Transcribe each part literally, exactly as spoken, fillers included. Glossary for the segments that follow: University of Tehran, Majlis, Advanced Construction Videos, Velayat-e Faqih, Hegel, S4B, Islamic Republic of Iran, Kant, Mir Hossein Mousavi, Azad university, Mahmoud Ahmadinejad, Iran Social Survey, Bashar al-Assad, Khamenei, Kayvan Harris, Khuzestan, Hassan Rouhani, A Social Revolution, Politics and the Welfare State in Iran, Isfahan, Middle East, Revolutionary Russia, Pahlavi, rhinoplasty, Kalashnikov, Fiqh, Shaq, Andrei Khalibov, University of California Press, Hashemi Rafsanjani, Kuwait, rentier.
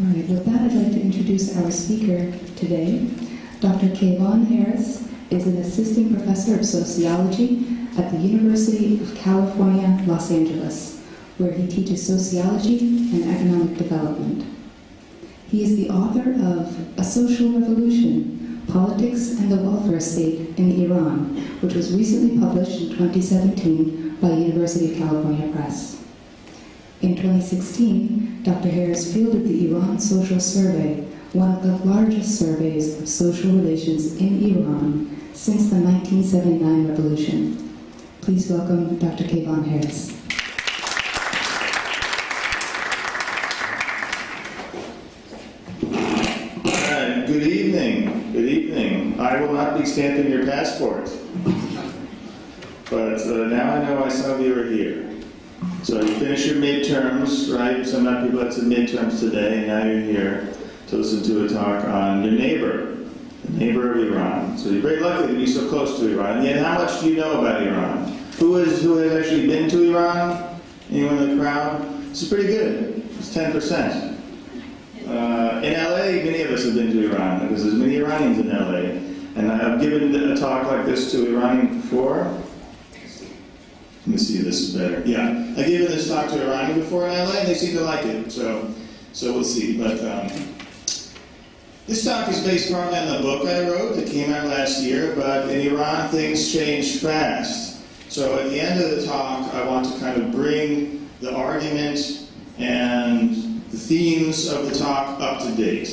All right, with that, I'd like to introduce our speaker today. Doctor Kayvan Harris is an assistant professor of sociology at the University of California, Los Angeles, where he teaches sociology and economic development. He is the author of A Social Revolution, Politics and the Welfare State in Iran, which was recently published in twenty seventeen by University of California Press. In twenty sixteen, Doctor Harris fielded the Iran Social Survey, one of the largest surveys of social relations in Iran since the nineteen seventy-nine revolution. Please welcome Doctor Kayvan Harris. Uh, good evening, good evening. I will not be stamping your passport, but uh, now I know why some of you are here. So you finish your midterms, right? So not people had some midterms today, and now you're here to listen to a talk on your neighbor, the neighbor of Iran. So you're very lucky to be so close to Iran. Yet how much do you know about Iran? Who is who has actually been to Iran? Anyone in the crowd? This is pretty good. It's ten percent. Uh, in L A, many of us have been to Iran because there's many Iranians in L A. And I've given a talk like this to Iranians before. Let me see if this is better. Yeah, I've given this talk to Iranians before in L A, and they seem to like it. So, so we'll see. But. Um, This talk is based partly on the book I wrote that came out last year, but in Iran things change fast. So at the end of the talk, I want to kind of bring the argument and the themes of the talk up to date.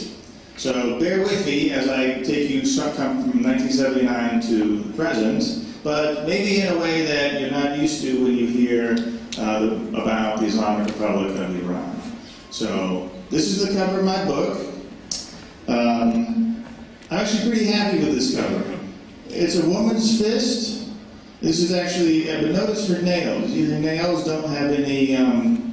So bear with me as I take you sometime from nineteen seventy-nine to the present, but maybe in a way that you're not used to when you hear uh, about the Islamic Republic of Iran. So this is the cover of my book. Um, I'm actually pretty happy with this cover. It's a woman's fist. This is actually, but notice her nails. Her nails don't have any um,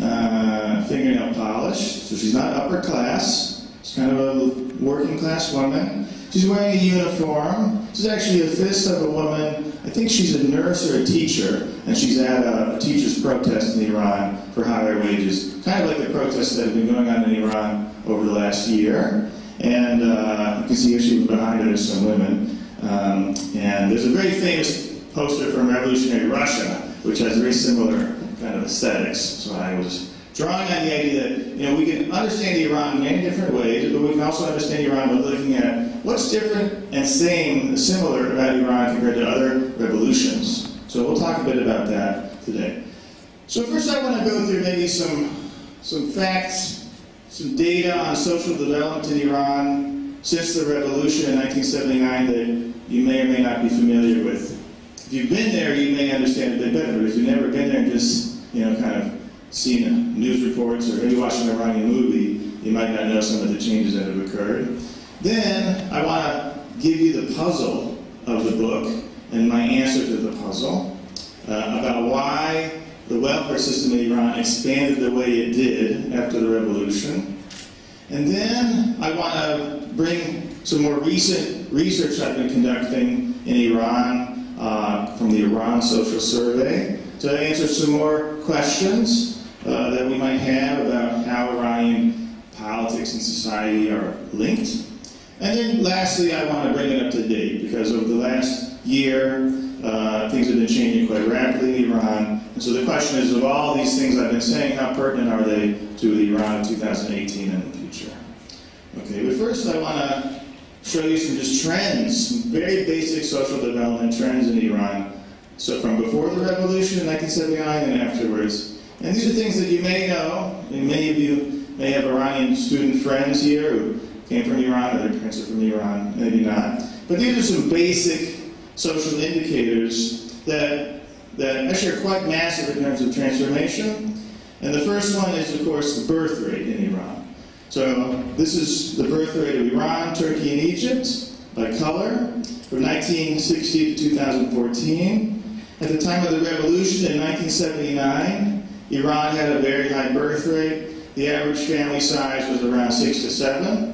uh, fingernail polish, so she's not upper class. She's kind of a working class woman. She's wearing a uniform. This is actually a fist of a woman. I think she's a nurse or a teacher, and she's at a, a teacher's protest in Iran for higher wages, kind of like the protests that have been going on in Iran over the last year. And uh, you can see actually behind her there's some women. Um, and there's a very famous poster from Revolutionary Russia, which has very similar kind of aesthetics. So I was drawing on the idea that you know we can understand Iran in many different ways, but we can also understand Iran by looking at what's different and same, similar about Iran compared to other revolutions. So we'll talk a bit about that today. So first I want to go through maybe some, some facts, some data on social development in Iran since the revolution in nineteen seventy-nine that you may or may not be familiar with. If you've been there, you may understand a bit better, but if you've never been there and just, you know, kind of seen news reports or maybe watched an Iranian movie, you might not know some of the changes that have occurred. Then I want to give you the puzzle of the book and my answer to the puzzle uh, about why the welfare system in Iran expanded the way it did after the revolution. And then I want to bring some more recent research I've been conducting in Iran uh, from the Iran Social Survey to answer some more questions uh, that we might have about how Iranian politics and society are linked. And then lastly, I want to bring it up to date, because over the last year, uh, things have been changing quite rapidly in Iran. And so the question is, of all these things I've been saying, how pertinent are they to Iran in two thousand eighteen and the future? Okay, but first I want to show you some just trends, some very basic social development trends in Iran. So from before the revolution in nineteen seventy-nine and afterwards. And these are things that you may know, and many of you may have Iranian student friends here who came from Iran, or their parents are from Iran, maybe not. But these are some basic social indicators that, that actually are quite massive in terms of transformation. And the first one is, of course, the birth rate in Iran. So this is the birth rate of Iran, Turkey, and Egypt by color from nineteen sixty to two thousand fourteen. At the time of the revolution in nineteen seventy-nine, Iran had a very high birth rate. The average family size was around six to seven.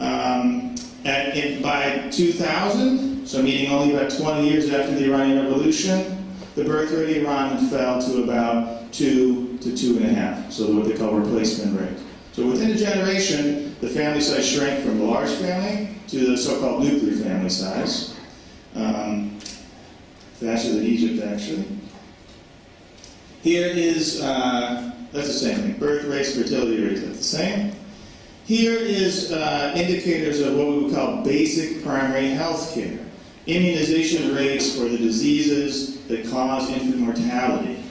Um, at, in, by two thousand, so meaning only about twenty years after the Iranian Revolution, the birth rate in Iran fell to about two to two and a half, so what they call replacement rate. So within a generation, the family size shrank from the large family to the so-called nuclear family size, um, faster than Egypt, actually. Here is, uh, that's the same thing, birth rates, fertility rates, that's the same. Here is uh, indicators of what we would call basic primary health care. Immunization rates for the diseases that cause infant mortality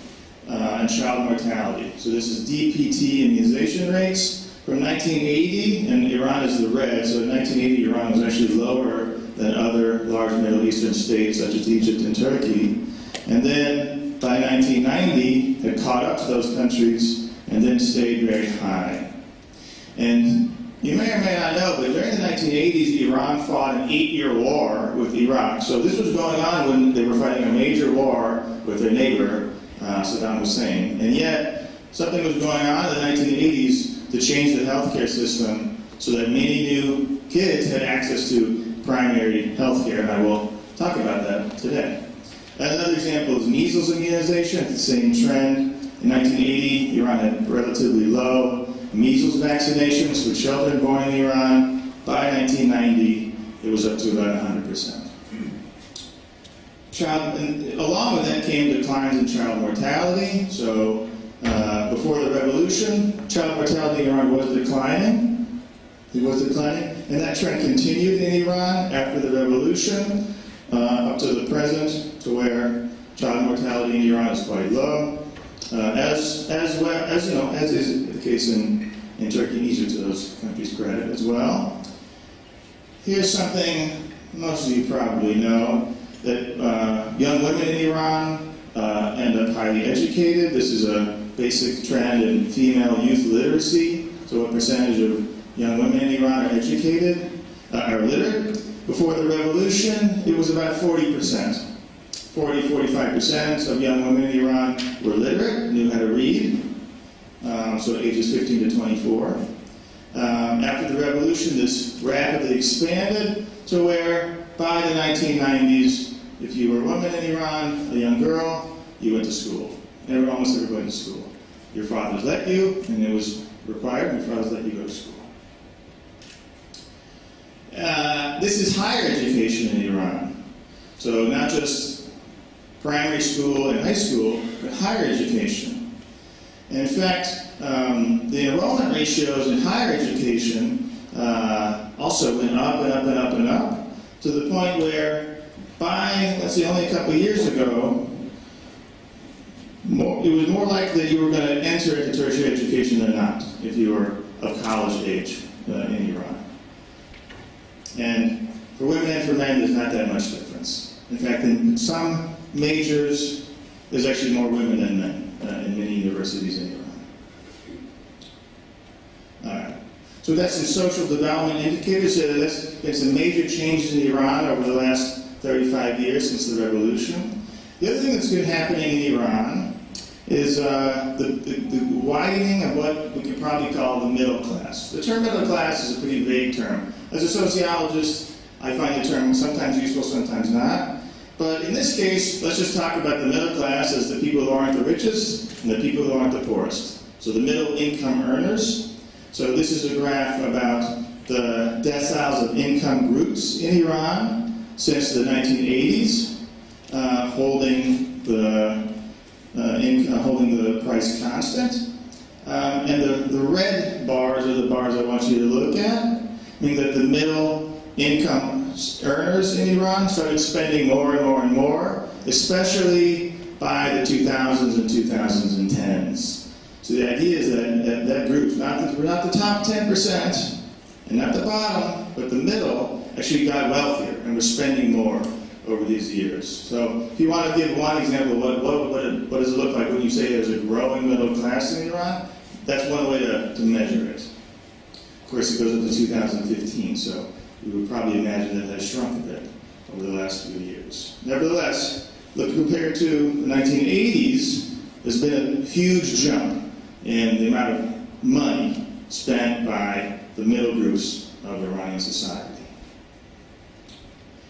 uh, and child mortality. So this is D P T immunization rates from nineteen eighty, and Iran is the red, so in nineteen eighty Iran was actually lower than other large Middle Eastern states such as Egypt and Turkey. And then by nineteen ninety, it caught up to those countries and then stayed very high. And you may or may not know, but during the nineteen eighties, Iran fought an eight-year war with Iraq. So this was going on when they were fighting a major war with their neighbor, uh, Saddam Hussein. And yet, something was going on in the nineteen eighties to change the healthcare system so that many new kids had access to primary healthcare, and I will talk about that today. Another example is measles immunization. It's the same trend. In nineteen eighty, Iran had relatively low measles vaccinations for children born in Iran. By nineteen ninety, it was up to about one hundred percent. Child, and along with that came declines in child mortality. So uh, before the revolution, child mortality in Iran was declining. It was declining. And that trend continued in Iran after the revolution uh, up to the present, to where child mortality in Iran is quite low. Uh, as as well as you know, as is the case in, in Turkey and Egypt, to those countries' credit as well. Here's something most of you probably know, that uh, young women in Iran uh, end up highly educated. This is a basic trend in female youth literacy. So what percentage of young women in Iran are educated, uh, are literate? Before the revolution, it was about forty percent. forty, forty-five percent of young women in Iran were literate, knew how to read, um, so ages fifteen to twenty-four. Um, after the revolution, this rapidly expanded to where by the nineteen nineties, if you were a woman in Iran, a young girl, you went to school. And almost everybody went to school. Your fathers let you, and it was required, and your fathers let you go to school. Uh, this is higher education in Iran. So not just primary school and high school, but higher education. And in fact, um, the enrollment ratios in higher education uh, also went up and up and up and up, to the point where by, let's see, only a couple of years ago, more, it was more likely that you were going to enter into tertiary education than not, if you were of college age uh, in Iran. And for women and for men, there's not that much difference. In fact, in some majors, there's actually more women than men uh, in many universities in Iran. All right. So that's some social development indicators. Uh, that's been some major changes in Iran over the last thirty-five years since the revolution. The other thing that's been happening in Iran is uh, the, the, the widening of what we could probably call the middle class. The term middle class is a pretty vague term. As a sociologist, I find the term sometimes useful, sometimes not. But in this case, let's just talk about the middle class as the people who aren't the richest and the people who aren't the poorest. So the middle income earners. So this is a graph about the deciles of income groups in Iran since the nineteen eighties, uh, holding the uh, in, uh, holding the price constant. Um, and the, the red bars are the bars I want you to look at, meaning that the middle income earners in Iran started spending more and more and more, especially by the two thousands and twenty tens. So the idea is that that, that group, not the, not the top ten percent and not the bottom, but the middle, actually got wealthier and was spending more over these years. So if you want to give one example of what, what, what, it, what does it look like when you say there's a growing middle class in Iran, that's one way to, to measure it. Of course, it goes up to two thousand fifteen, so we would probably imagine that has shrunk a bit over the last few years. Nevertheless, look, compared to the nineteen eighties, there's been a huge jump in the amount of money spent by the middle groups of Iranian society.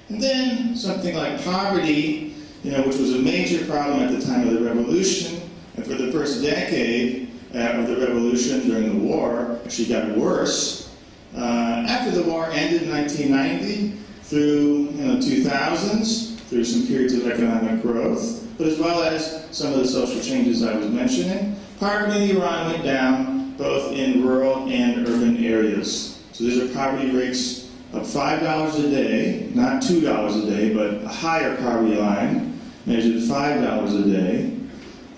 And then something like poverty, you know, which was a major problem at the time of the revolution, and for the first decade, uh, of the revolution during the war. She got worse. Uh, after the war ended in nineteen ninety, through you know, two thousands, through some periods of economic growth, but as well as some of the social changes I was mentioning, poverty in Iran went down both in rural and urban areas. So these are poverty rates of five dollars a day, not two dollars a day, but a higher poverty line, measured at five dollars a day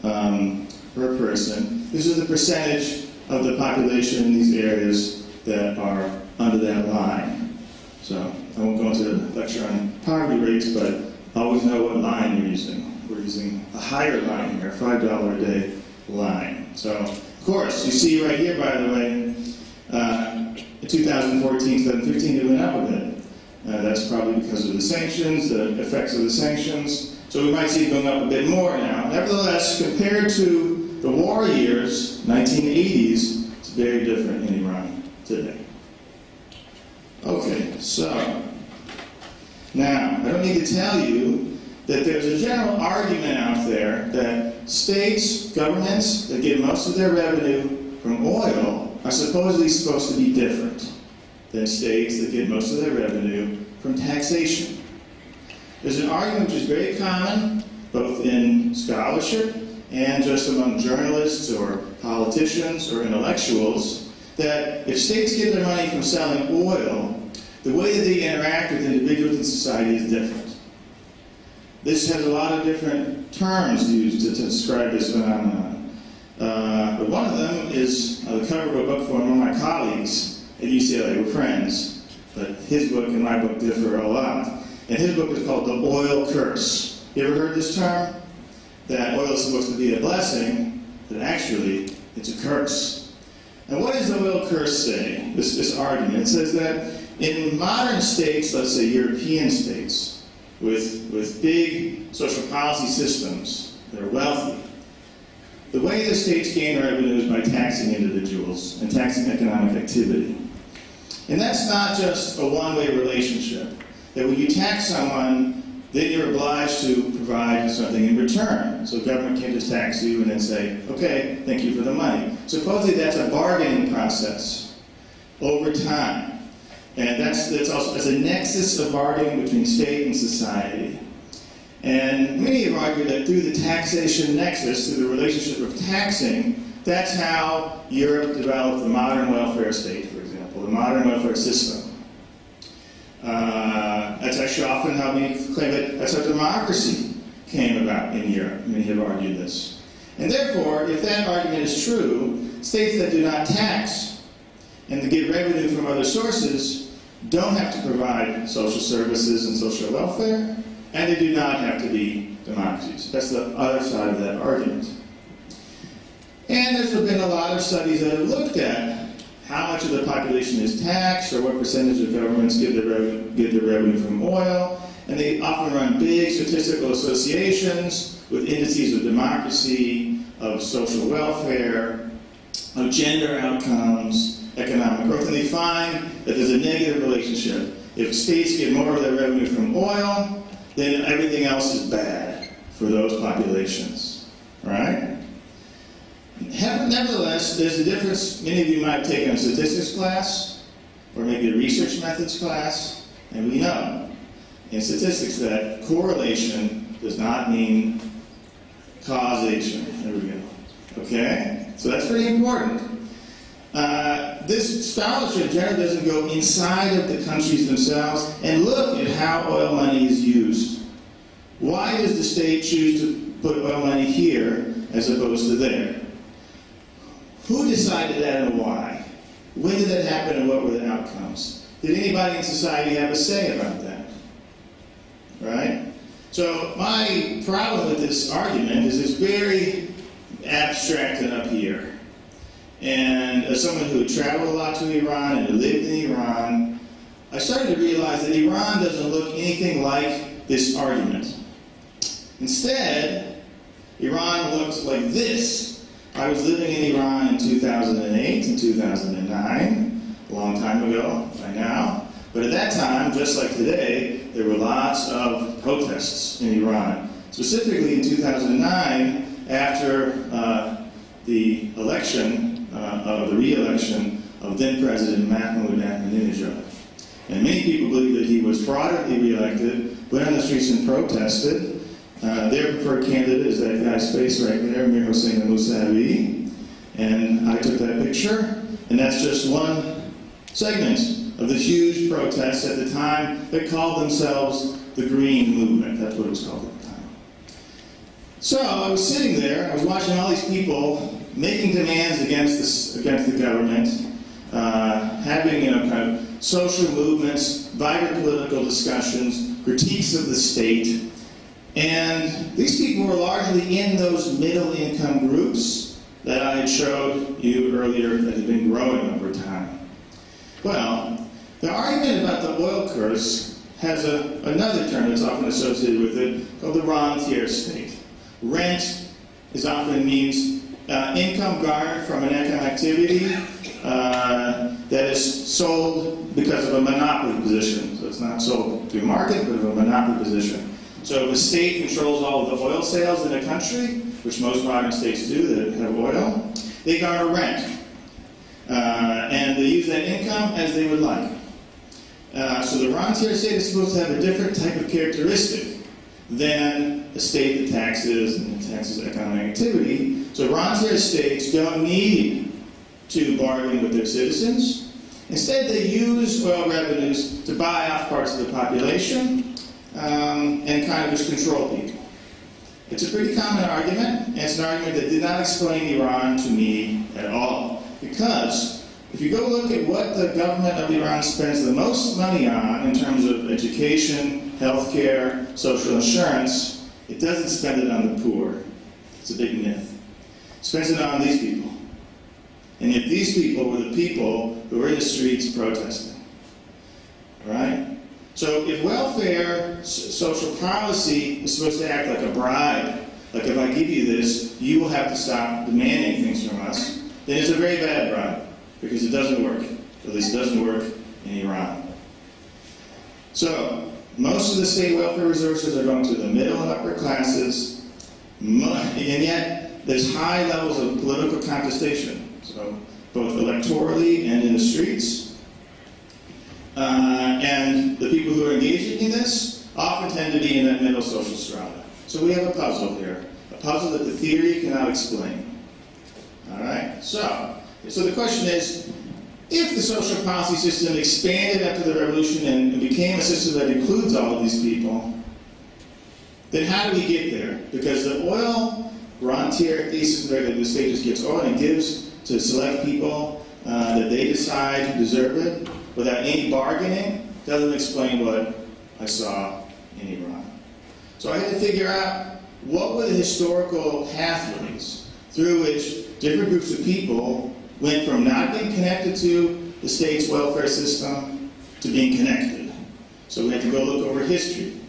um, per person. This is the percentage of the population in these areas that are under that line. So I won't go into the lecture on poverty rates, but always know what line you're using. We're using a higher line here, five dollars a day line. So, of course, you see right here, by the way, uh, in two thousand fourteen, two thousand fifteen, it went up a bit. Uh, that's probably because of the sanctions, the effects of the sanctions. So we might see it going up a bit more now. Nevertheless, compared to the war years, nineteen eighties, it's very different in Iran today. Okay, so, now, I don't need to tell you that there's a general argument out there that states, governments that get most of their revenue from oil are supposedly supposed to be different than states that get most of their revenue from taxation. There's an argument which is very common, both in scholarship and just among journalists or politicians or intellectuals, that if states get their money from selling oil, the way that they interact with individuals in society is different. This has a lot of different terms used to, to describe this phenomenon. Uh, but one of them is uh, the cover of a book from one of my colleagues at U C L A. We're friends, but his book and my book differ a lot. And his book is called The Oil Curse. You ever heard this term? That oil is supposed to be a blessing, but actually it's a curse. And what does the oil curse say, this, this argument? It says that in modern states, let's say European states, With, with big social policy systems that are wealthy, the way the states gain revenue is by taxing individuals and taxing economic activity. And that's not just a one-way relationship, that when you tax someone, then you're obliged to provide something in return. So the government can't just tax you and then say, okay, thank you for the money. Supposedly that's a bargaining process over time. And that's, that's also that's a nexus of bargaining between state and society. And many have argued that through the taxation nexus, through the relationship of taxing, that's how Europe developed the modern welfare state, for example, the modern welfare system. Uh, that's actually often how we claim that that's how democracy came about in Europe. Many have argued this. And therefore, if that argument is true, states that do not tax and to get revenue from other sources don't have to provide social services and social welfare, and they do not have to be democracies. That's the other side of that argument. And there's been a lot of studies that have looked at how much of the population is taxed, or what percentage of governments give their, rev give their revenue from oil, and they often run big statistical associations with indices of democracy, of social welfare, of gender outcomes, economic growth, and they find that there's a negative relationship. If states get more of their revenue from oil, then everything else is bad for those populations, right? Nevertheless, there's a difference. Many of you might have taken a statistics class, or maybe a research methods class, and we know in statistics that correlation does not mean causation. There we go. Okay? So that's pretty important. Uh, this scholarship generally doesn't go inside of the countries themselves and look at how oil money is used. Why does the state choose to put oil money here as opposed to there? Who decided that and why? When did that happen and what were the outcomes? Did anybody in society have a say about that? Right? So my problem with this argument is it's very abstract and up here. And as someone who had traveled a lot to Iran and had lived in Iran, I started to realize that Iran doesn't look anything like this argument. Instead, Iran looks like this. I was living in Iran in two thousand eight and two thousand nine, a long time ago by now. But at that time, just like today, there were lots of protests in Iran. Specifically in two thousand nine, after uh, the election, uh, or the re-election of then-President Mahmoud Ahmadinejad. And many people believe that he was fraudulently re-elected, went on the streets and protested. Uh, their preferred candidate is that guy's face right there, Mir Hossein Mousavi. And I took that picture, and that's just one segment of the huge protests at the time that called themselves the Green Movement. That's what it was called at the time. So I was sitting there, I was watching all these people making demands against, this, against the government, uh, having, you know, kind of social movements, vibrant political discussions, critiques of the state. And these people were largely in those middle-income groups that I had showed you earlier that had been growing over time. Well, the argument about the oil curse has a, another term that's often associated with it called the rentier state. Rent is often means uh, income garnered from an economic activity uh, that is sold because of a monopoly position. So it's not sold through market, but of a monopoly position. So if the state controls all of the oil sales in a country, which most modern states do that have oil, they garner rent. Uh, and they use that income as they would like. Uh, so the rentier state is supposed to have a different type of characteristic than a state that taxes and taxes economic activity. So rentier states don't need to bargain with their citizens. Instead, they use oil revenues to buy off parts of the population um, and kind of just control people. It's a pretty common argument, and it's an argument that did not explain Iran to me at all. Because if you go look at what the government of Iran spends the most money on in terms of education, healthcare, social insurance, it doesn't spend it on the poor. It's a big myth. It spends it on these people. And yet these people were the people who were in the streets protesting, right? So if welfare, social policy is supposed to act like a bribe, like if I give you this, you will have to stop demanding things from us, then it's a very bad bribe, because it doesn't work. At least it doesn't work in Iran. So most of the state welfare resources are going to the middle and upper classes, and yet there's high levels of political contestation. So both electorally and in the streets. Uh, and the people who are engaging in this often tend to be in that middle social strata. So we have a puzzle here, a puzzle that the theory cannot explain. All right, so, so the question is, if the social policy system expanded after the revolution and, and became a system that includes all of these people, then how do we get there? Because the oil rentier thesis, where the state just gets oil and gives to select people uh, that they decide who deserve it, without any bargaining, doesn't explain what I saw in Iran. So I had to figure out what were the historical pathways through which different groups of people went from not being connected to the state's welfare system to being connected. So we had to go look over history.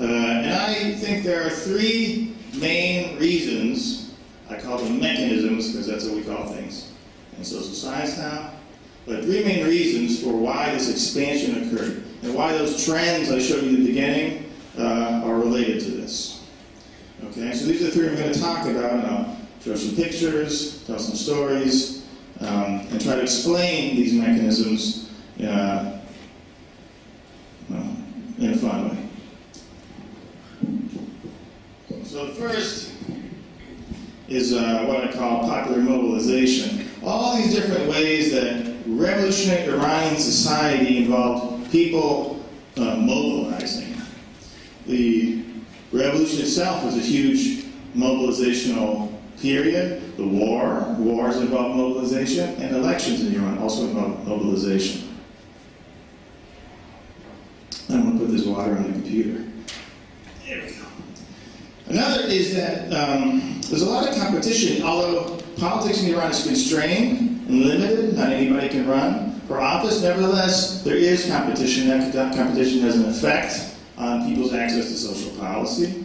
Uh, and I think there are three main reasons. I call them mechanisms, because that's what we call things in social science now. But three main reasons for why this expansion occurred, and why those trends I showed you in the beginning uh, are related to this. Okay, so these are the three I'm going to talk about, and I'll show some pictures, tell some stories, um, and try to explain these mechanisms uh, well, in a fun way. So the first is uh, what I call popular mobilization. All these different ways that revolutionary Iranian society involved people uh, mobilizing. The revolution itself was a huge mobilizational period. The war, wars involved mobilization, and elections in Iran also involved mobilization. I'm gonna put this water on the computer. There we go. Another is that um, there's a lot of competition, although politics in Iran is constrained and limited, not anybody can run for office. Nevertheless, there is competition. That competition has an effect on people's access to social policy.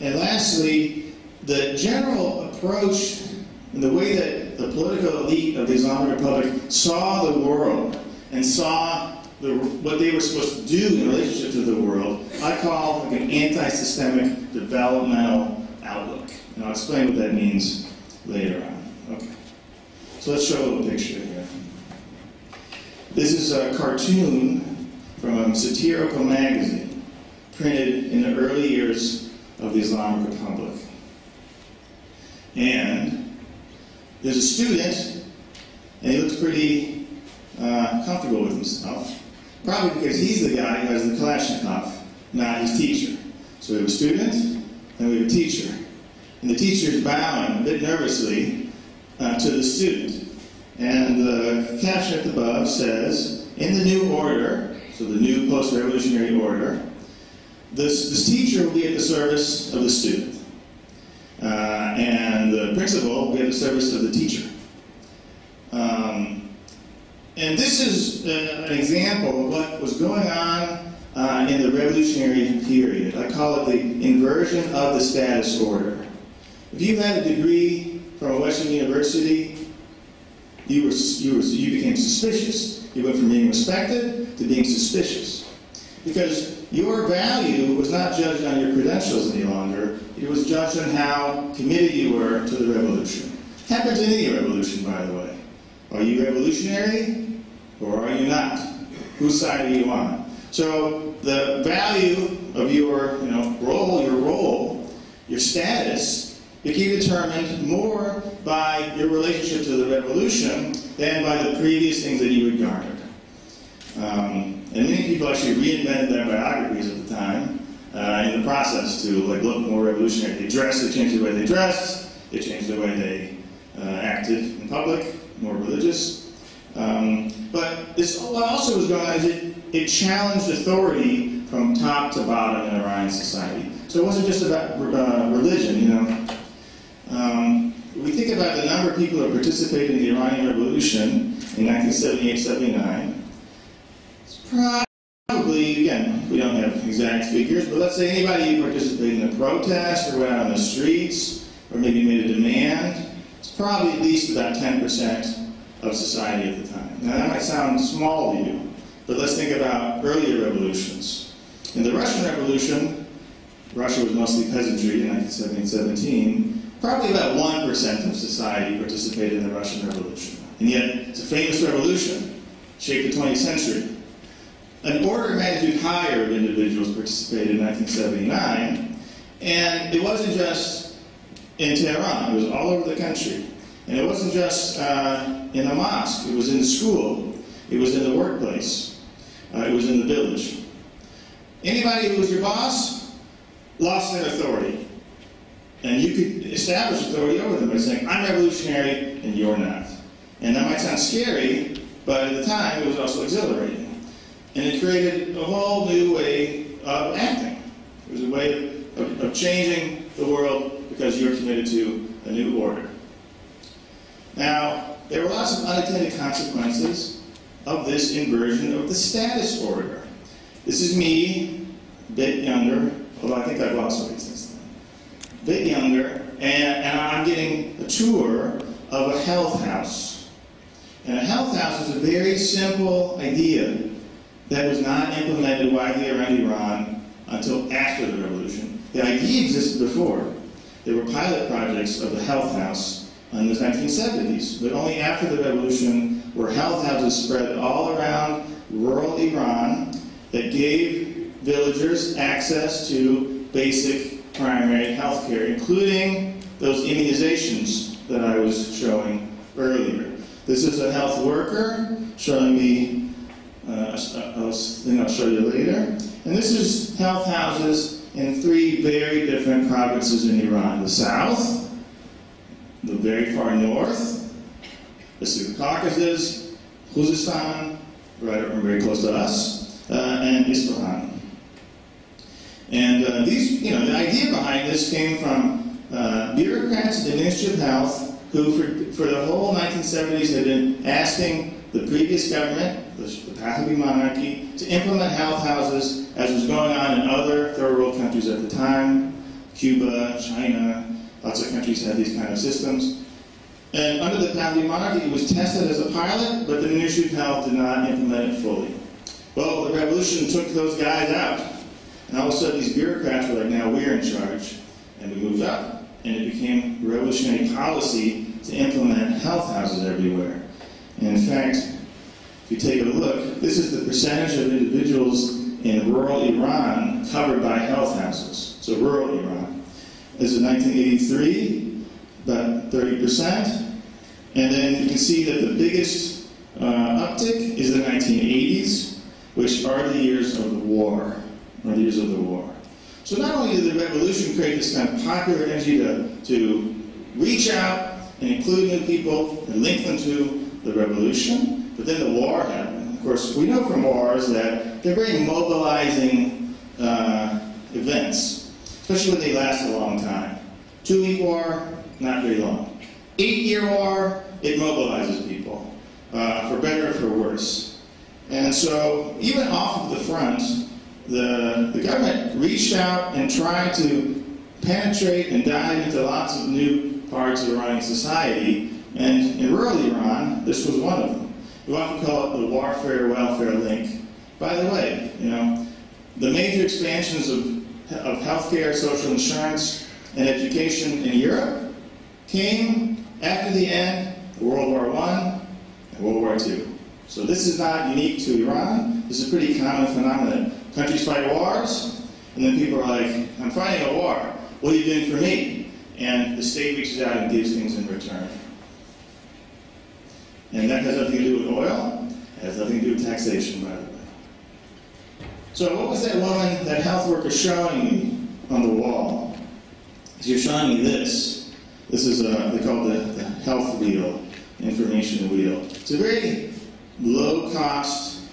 And lastly, the general approach and the way that the political elite of the Islamic Republic saw the world and saw the, what they were supposed to do in relationship to the world, I call like an anti-systemic developmental outlook. And I'll explain what that means later on. Okay. So let's show a little picture here. This is a cartoon from a satirical magazine printed in the early years of the Islamic Republic. And there's a student, and he looks pretty uh, comfortable with himself, probably because he's the guy who has the Kalashnikov, not his teacher. So we have a student, and we have a teacher. And the teacher's bowing a bit nervously uh, to the student. And the caption above says, in the new order, so the new post-revolutionary order, this, this teacher will be at the service of the student. Uh, and the principal will be at the service of the teacher. Um, and this is uh, an example of what was going on Uh, in the revolutionary period. I call it the inversion of the status order. If you had a degree from a Western university, you, were, you, were, you became suspicious. You went from being respected to being suspicious. Because your value was not judged on your credentials any longer, it was judged on how committed you were to the revolution. Happens in any revolution, by the way. Are you revolutionary or are you not? Whose side are you on? So the value of your you know, role, your role, your status, became determined more by your relationship to the revolution than by the previous things that you had garnered. Um, and many people actually reinvented their biographies at the time uh, in the process to like look more revolutionary. They dressed, they changed the way they dressed, they changed the way they uh, acted in public, more religious. Um, but this what also was going on is it, It challenged authority from top to bottom in Iranian society. So it wasn't just about uh, religion, you know. Um, we think about the number of people who participated in the Iranian Revolution in nineteen seventy-eight seventy-nine. It's probably, again, we don't have exact figures, but let's say anybody who participated in a protest or went out on the streets or maybe made a demand, it's probably at least about ten percent of society at the time. Now that might sound small to you. But let's think about earlier revolutions. In the Russian Revolution, Russia was mostly peasantry in nineteen seventeen, probably about one percent of society participated in the Russian Revolution. And yet, it's a famous revolution, shaped the twentieth century. An order of magnitude higher of individuals participated in nineteen seventy-nine, and it wasn't just in Tehran, it was all over the country. And it wasn't just uh, in the mosque, it was in the school, it was in the workplace. Uh, it was in the village. Anybody who was your boss lost their authority. And you could establish authority over them by saying, I'm revolutionary and you're not. And that might sound scary, but at the time it was also exhilarating. And it created a whole new way of acting. It was a way of, of changing the world because you're committed to a new order. Now, there were lots of unintended consequences of this inversion of the status order. This is me, a bit younger, although I think I've lost weight since then. A bit younger, and, and I'm getting a tour of a health house. And a health house is a very simple idea that was not implemented widely around Iran until after the revolution. The idea existed before. There were pilot projects of the health house in the nineteen seventies, but only after the revolution where health houses spread all around rural Iran that gave villagers access to basic primary health care, including those immunizations that I was showing earlier. This is a health worker showing me, uh, a thing I'll show you later. And this is health houses in three very different provinces in Iran. The south, the very far north, this is the Caucasus, Khuzestan, right very close to us, uh, and Isfahan. And uh, these, you know, the idea behind this came from uh, bureaucrats at the Ministry of Health, who for, for the whole nineteen seventies had been asking the previous government, the, the Pahlavi monarchy, to implement health houses, as was going on in other third world countries at the time. Cuba, China, lots of countries had these kind of systems. And under the Pahlavi monarchy, it was tested as a pilot, but the Ministry of Health did not implement it fully. Well, the revolution took those guys out. And all of a sudden, these bureaucrats were like, now we're in charge. And we moved up. And it became revolutionary policy to implement health houses everywhere. And in fact, if you take a look, this is the percentage of individuals in rural Iran covered by health houses. So rural Iran. This is nineteen eighty-three, about thirty percent. And then you can see that the biggest uh, uptick is the nineteen eighties, which are the years of the war, or the years of the war. So not only did the revolution create this kind of popular energy to, to reach out and include new people and link them to the revolution, but then the war happened. Of course, we know from wars that they're very mobilizing uh, events, especially when they last a long time. Two-week war, not very long. Eight-year war, it mobilizes people, uh, for better or for worse. And so even off of the front, The, the government reached out and tried to penetrate and dive into lots of new parts of Iranian society, and in rural Iran, this was one of them. We often call it the warfare-welfare link. By the way, you know, the major expansions of, of healthcare, social insurance, and education in Europe came after the end of World War One and World War Two. So this is not unique to Iran. This is a pretty common phenomenon. Countries fight wars, and then people are like, I'm fighting a war, what are you doing for me? And the state reaches out and gives things in return. And that has nothing to do with oil, it has nothing to do with taxation, by the way. So what was that woman, that health worker, showing me on the wall? She was showing me this. This is, a, they call it the, the health wheel, information wheel. It's a very low-cost,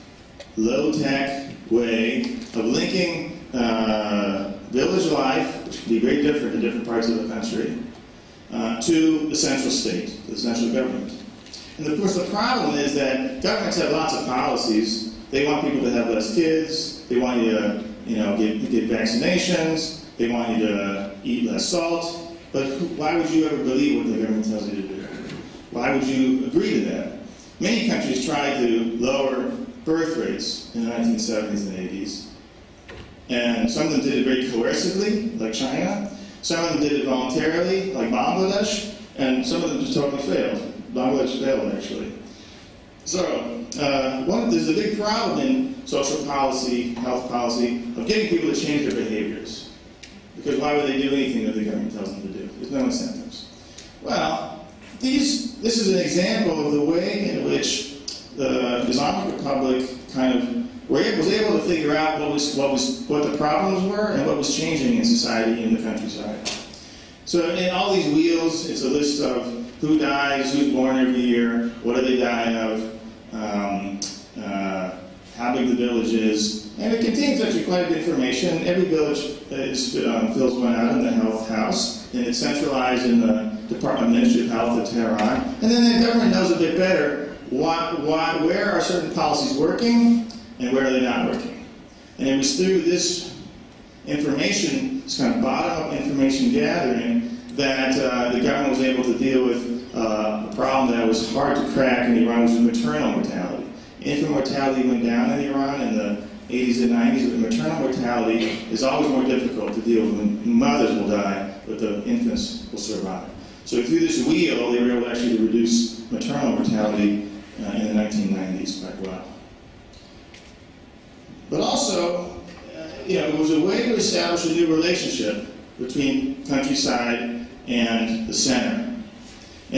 low-tech way of linking uh, village life, which can be very different in different parts of the country, uh, to the central state, the central government. And of course the problem is that governments have lots of policies. They want people to have less kids, they want you to you know, get, get vaccinations, they want you to eat less salt, but who, why would you ever believe what the government tells you to do? Why would you agree to that? Many countries try to lower birth rates in the nineteen seventies and eighties. And some of them did it very coercively, like China. Some of them did it voluntarily, like Bangladesh. And some of them just totally failed. Bangladesh failed, actually. So, uh, one, there's a big problem in social policy, health policy, of getting people to change their behaviors. Because why would they do anything that the government tells them to do? There's no incentives. Well, these, this is an example of the way in which the Islamic Republic kind of were able, was able to figure out what was, what was what the problems were and what was changing in society in the countryside. So in all these wheels, it's a list of who dies, who's born every year, what do they die of, um, uh, how big the village is, and it contains actually quite a bit of information. Every village is, um, fills one out in the health house, and it's centralized in the Department of Ministry of Health of Tehran, and then the government knows a bit better Why, why, where are certain policies working, and where are they not working? And it was through this information, this kind of bottom-up information gathering, that uh, the government was able to deal with uh, a problem that was hard to crack in Iran, which was maternal mortality. Infant mortality went down in Iran in the eighties and nineties, but maternal mortality is always more difficult to deal with. Mothers will die, but the infants will survive. So through this wheel, they were able actually to reduce maternal mortality Uh, in the nineteen nineties quite well. But also, uh, you know, it was a way to establish a new relationship between countryside and the center.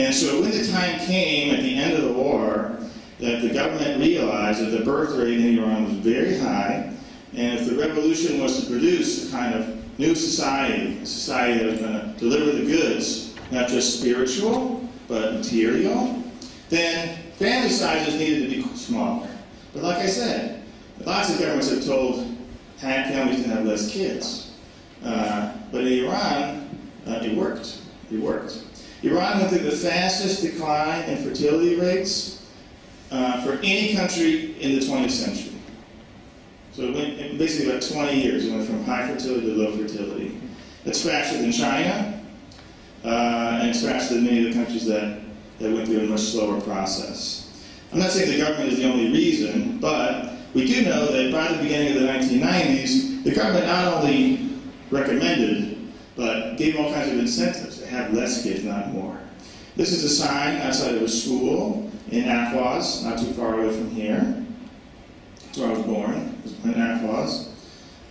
And so when the time came at the end of the war that the government realized that the birth rate in Iran was very high, and if the revolution was to produce a kind of new society, a society that was going to deliver the goods, not just spiritual, but material, then family sizes needed to be smaller. But like I said, lots of governments have told families to have less kids. Uh, but in Iran, uh, it worked. It worked. Iran went through the fastest decline in fertility rates uh, for any country in the twentieth century. So it went, it basically about twenty years, it went from high fertility to low fertility. It's faster than China, uh, and it's faster than many of the countries that that went through a much slower process. I'm not saying the government is the only reason, but we do know that by the beginning of the nineteen nineties, the government not only recommended, but gave all kinds of incentives to have less kids, not more. This is a sign outside of a school in Afwas, not too far away from here. That's where I was born, was in Afwas.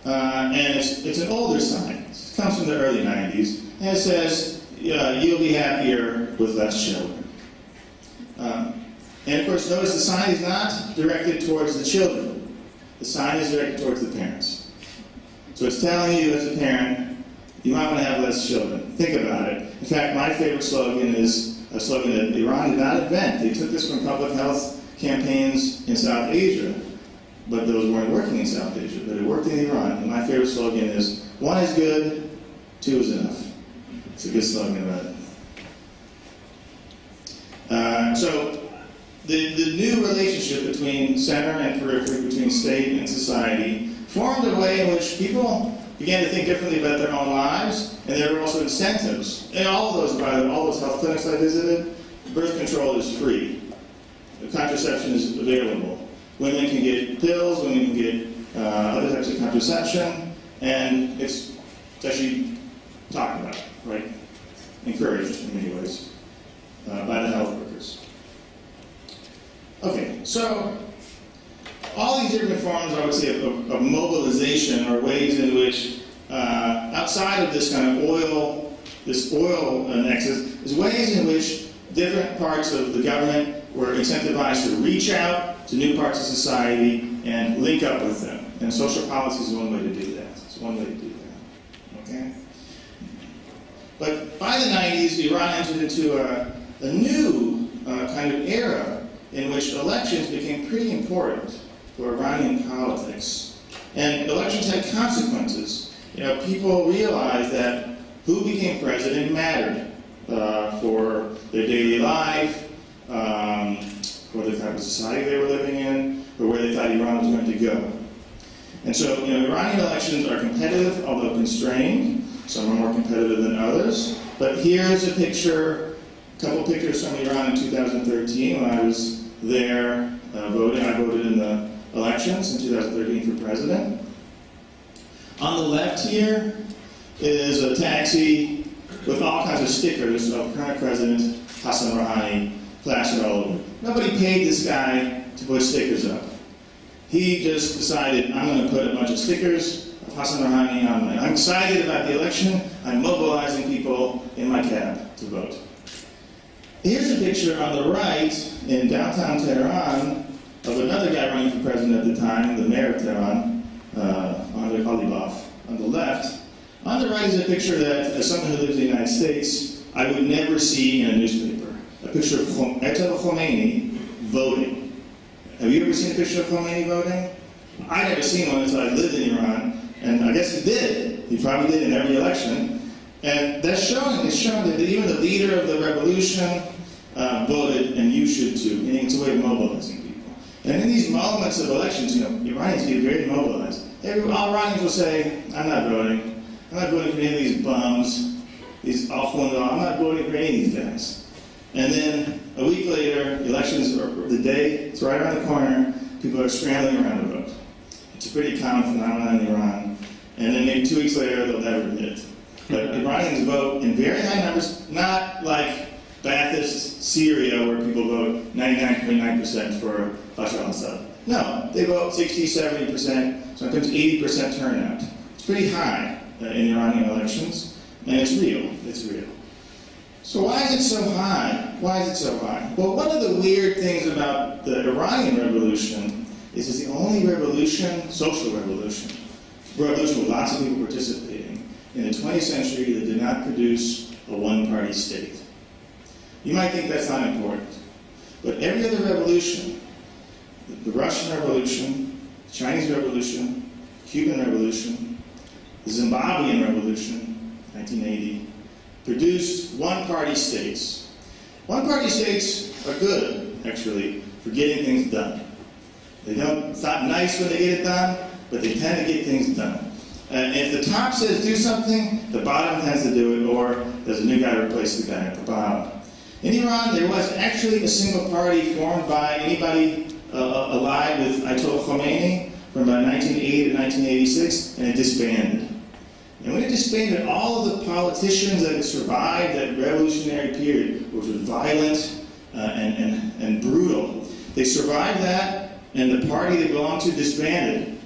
Uh, and it's, it's an older sign. It comes from the early nineties. And it says, yeah, you'll be happier with less children. Um, and of course, notice the sign is not directed towards the children. The sign is directed towards the parents. So it's telling you as a parent, you might want to have less children. Think about it. In fact, my favorite slogan is a slogan that Iran did not invent. They took this from public health campaigns in South Asia, but those weren't working in South Asia, but it worked in Iran. And my favorite slogan is, one is good, two is enough. It's a good slogan about it. Uh, so the, the new relationship between center and periphery, between state and society, formed a way in which people began to think differently about their own lives, and there were also incentives. And all of those, by the way, all those health clinics I visited, birth control is free. The contraception is available. Women can get pills, women can get uh, other types of contraception, and it's, it's actually talked about, right? Encouraged in many ways uh, by the health workers. Okay, so all these different forms, I would say, of, of mobilization are ways in which, uh, outside of this kind of oil, this oil nexus, is ways in which different parts of the government were incentivized to reach out to new parts of society and link up with them. And social policy is one way to do that. It's one way to do that. Okay? But by the nineties, Iran entered into a, a new uh, kind of era in which elections became pretty important for Iranian politics. And elections had consequences. You know, people realized that who became president mattered uh, for their daily life, um, for the type of society they were living in, or where they thought Iran was going to go. And so, you know, Iranian elections are competitive, although constrained. Some are more competitive than others. But here's a picture, a couple pictures from Iran in two thousand thirteen when I was there uh, voting. I voted in the elections in two thousand thirteen for president. On the left here is a taxi with all kinds of stickers of current president Hassan Rouhani plastered all over. Nobody paid this guy to put stickers up. He just decided, I'm going to put a bunch of stickers Hassan Rouhani on my. I'm excited about the election. I'm mobilizing people in my cab to vote. Here's a picture on the right in downtown Tehran of another guy running for president at the time, the mayor of Tehran, uh, Andrei Khalibov. On the left, on the right is a picture that, as someone who lives in the United States, I would never see in a newspaper. A picture of Eto Khomeini voting. Have you ever seen a picture of Khomeini voting? I've never seen one until I lived in Iran. And I guess he did. He probably did in every election. And that's shown. It's shown that even the leader of the revolution uh, voted, and you should too. Meaning it's a way of mobilizing people. And in these moments of elections, you know, Iranians get very mobilized. Every, all Iranians will say, I'm not voting. I'm not voting for any of these bums, these awful and all. I'm not voting for any of these guys. And then a week later, elections are the day, it's right around the corner, people are scrambling around to vote. It's a pretty common phenomenon in Iran. And then maybe two weeks later, they'll never admit it. But Iranians vote in very high numbers, not like Ba'athist Syria, where people vote ninety-nine point nine percent for Bashar al-Assad. No, they vote sixty, seventy percent, sometimes eighty percent turnout. It's pretty high uh, in Iranian elections, and it's real, it's real. So why is it so high? Why is it so high? Well, one of the weird things about the Iranian revolution is it's the only revolution, social revolution, revolution with lots of people participating in the twentieth century that did not produce a one-party state. You might think that's not important, but every other revolution, the Russian Revolution, the Chinese Revolution, the Cuban Revolution, the Zimbabwean Revolution, nineteen eighty, produced one-party states. One-party states are good, actually, for getting things done. They don't, it's not nice when they get it done, but they tend to get things done. And if the top says do something, the bottom tends to do it, or there's a new guy to replace the guy at the bottom. In Iran, there wasn't actually a single party formed by anybody uh, allied with Ayatollah Khomeini from about nineteen eighty to nineteen eighty-six, and it disbanded. And we have to explain that all of the politicians that had survived that revolutionary period, which was violent uh, and, and, and brutal, they survived that, and the party they belonged to disbanded.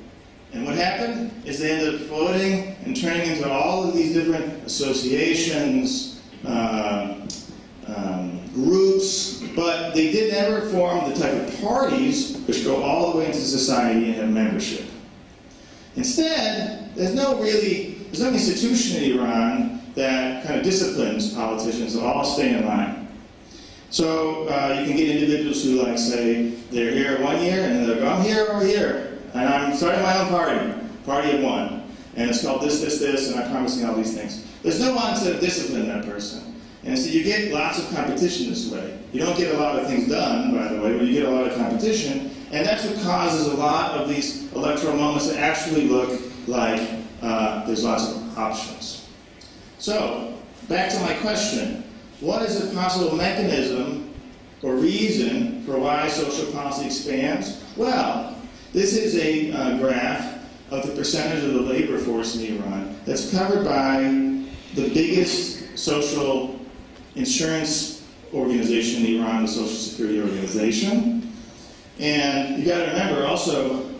And what happened is they ended up floating and turning into all of these different associations, uh, um, groups, but they did never form the type of parties which go all the way into society and have membership. Instead, there's no really, there's no institution in Iran that kind of disciplines politicians to all stay in line. So uh, you can get individuals who, like, say, they're here one year, and they'll go, I'm here over here, and I'm starting my own party, party of one, and it's called this, this, this, and I'm promising all these things. There's no one to discipline that person. And so you get lots of competition this way. You don't get a lot of things done, by the way, but you get a lot of competition. And that's what causes a lot of these electoral moments that actually look like uh, there's lots of options. So, back to my question. What is a possible mechanism or reason for why social policy expands? Well, this is a uh, graph of the percentage of the labor force in Iran that's covered by the biggest social insurance organization in Iran, the Social Security Organization. And you got to remember also,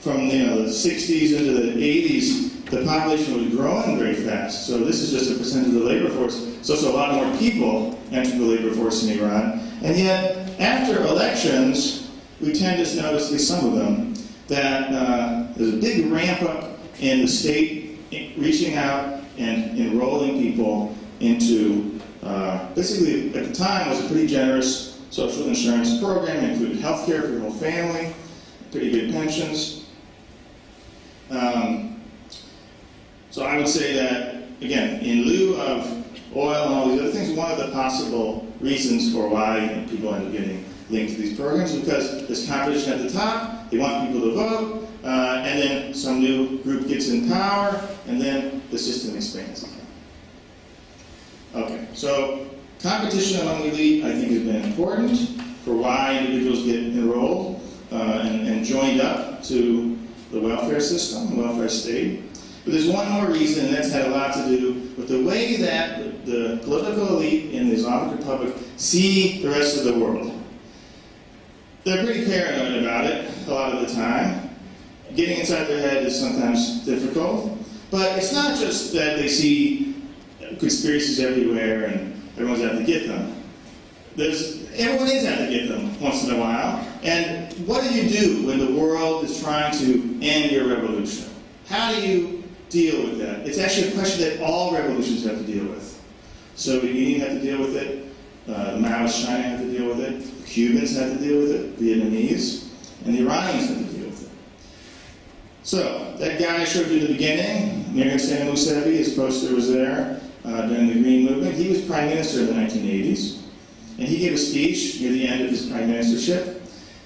from you know, the sixties into the eighties, the population was growing very fast. So this is just a percentage of the labor force. So it's a lot more people entered the labor force in Iran. And yet, after elections, we tend to notice, at least some of them, that uh, there's a big ramp up in the state reaching out and enrolling people into, uh, basically at the time, was a pretty generous social insurance program. It included health care for your whole family, pretty good pensions. Um, so I would say that, again, in lieu of oil and all these other things, one of the possible reasons for why people end up getting linked to these programs is because there's competition at the top, they want people to vote, uh, and then some new group gets in power, and then the system expands again. Okay, so competition among the elite, I think, has been important for why individuals get enrolled uh, and, and joined up to the welfare system, the welfare state. But there's one more reason, and that's had a lot to do with the way that the, the political elite in the Islamic Republic see the rest of the world. They're pretty paranoid about it a lot of the time. Getting inside their head is sometimes difficult. But it's not just that they see conspiracies everywhere and everyone's out to get them. There's, everyone is out to get them once in a while. And what do you do when the world is trying to end your revolution? How do you deal with that? It's actually a question that all revolutions have to deal with. So the Indians have to deal with it. Uh, the Maoists in China have to deal with it. The Cubans have to deal with it. The Vietnamese. And the Iranians have to deal with it. So that guy I showed you at the beginning, Mir Hossein Mousavi, his poster was there. Uh, during the Green Movement. He was Prime Minister in the nineteen eighties. And he gave a speech near the end of his Prime Ministership.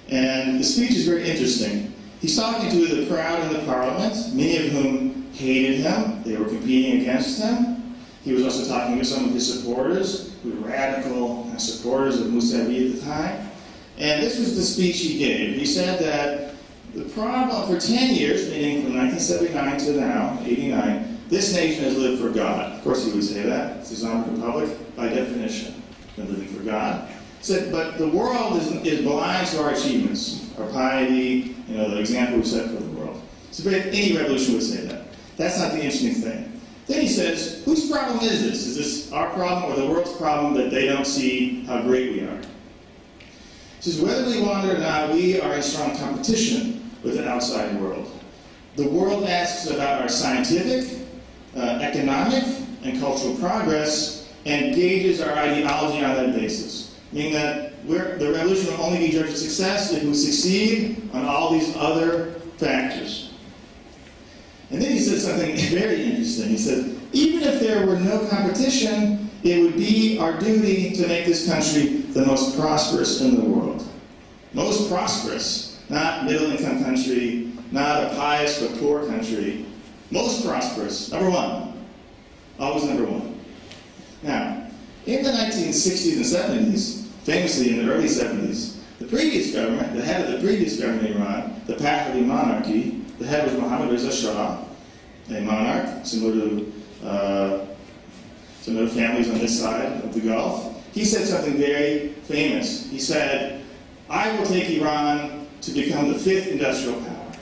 And the speech is very interesting. He's talking to the crowd in the parliament, many of whom hated him. They were competing against him. He was also talking to some of his supporters, who were radical supporters of Mousavi at the time. And this was the speech he gave. He said that the problem for ten years, meaning from nineteen seventy-nine to now, eighty-nine, this nation has lived for God. Of course he would say that. It's the Islamic Republic, by definition, been living for God. So, but the world is, is blind to our achievements, our piety, you know, the example we set for the world. So any revolution would say that. That's not the interesting thing. Then he says, whose problem is this? Is this our problem or the world's problem that they don't see how great we are? He says, whether we want it or not, we are in strong competition with the outside world. The world asks about our scientific, Uh, economic and cultural progress, and gauges our ideology on that basis. Meaning that we're, the revolution will only be judged a success if we succeed on all these other factors. And then he said something very interesting. He said, even if there were no competition, it would be our duty to make this country the most prosperous in the world. Most prosperous, not middle-income country, not a pious but poor country. Most prosperous, number one. Always number one. Now, in the nineteen sixties and seventies, famously in the early seventies, the previous government, the head of the previous government in Iran, the Pahlavi monarchy, the head was Mohammad Reza Shah, a monarch, similar to uh, similar to families on this side of the Gulf, he said something very famous. He said, I will take Iran to become the fifth industrial power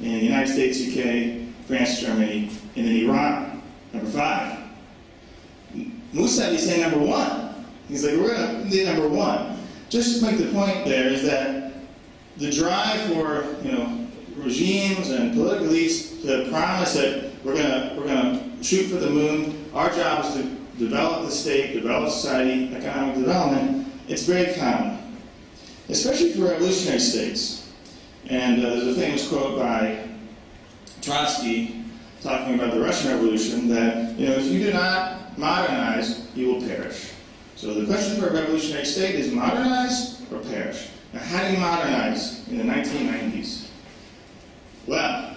in the United States, U K, France, Germany, and then Iran, number five. Mousavi saying number one. He's like, we're going to do number one. Just to make the point there is that the drive for, you know, regimes and political elites to promise that we're going we're going to shoot for the moon, our job is to develop the state, develop society, economic development, it's very common, especially for revolutionary states. And uh, there's a famous quote by Trotsky talking about the Russian Revolution that, you know, if you do not modernize, you will perish. So the question for a revolutionary state is modernize or perish. Now, how do you modernize in the nineteen nineties? Well,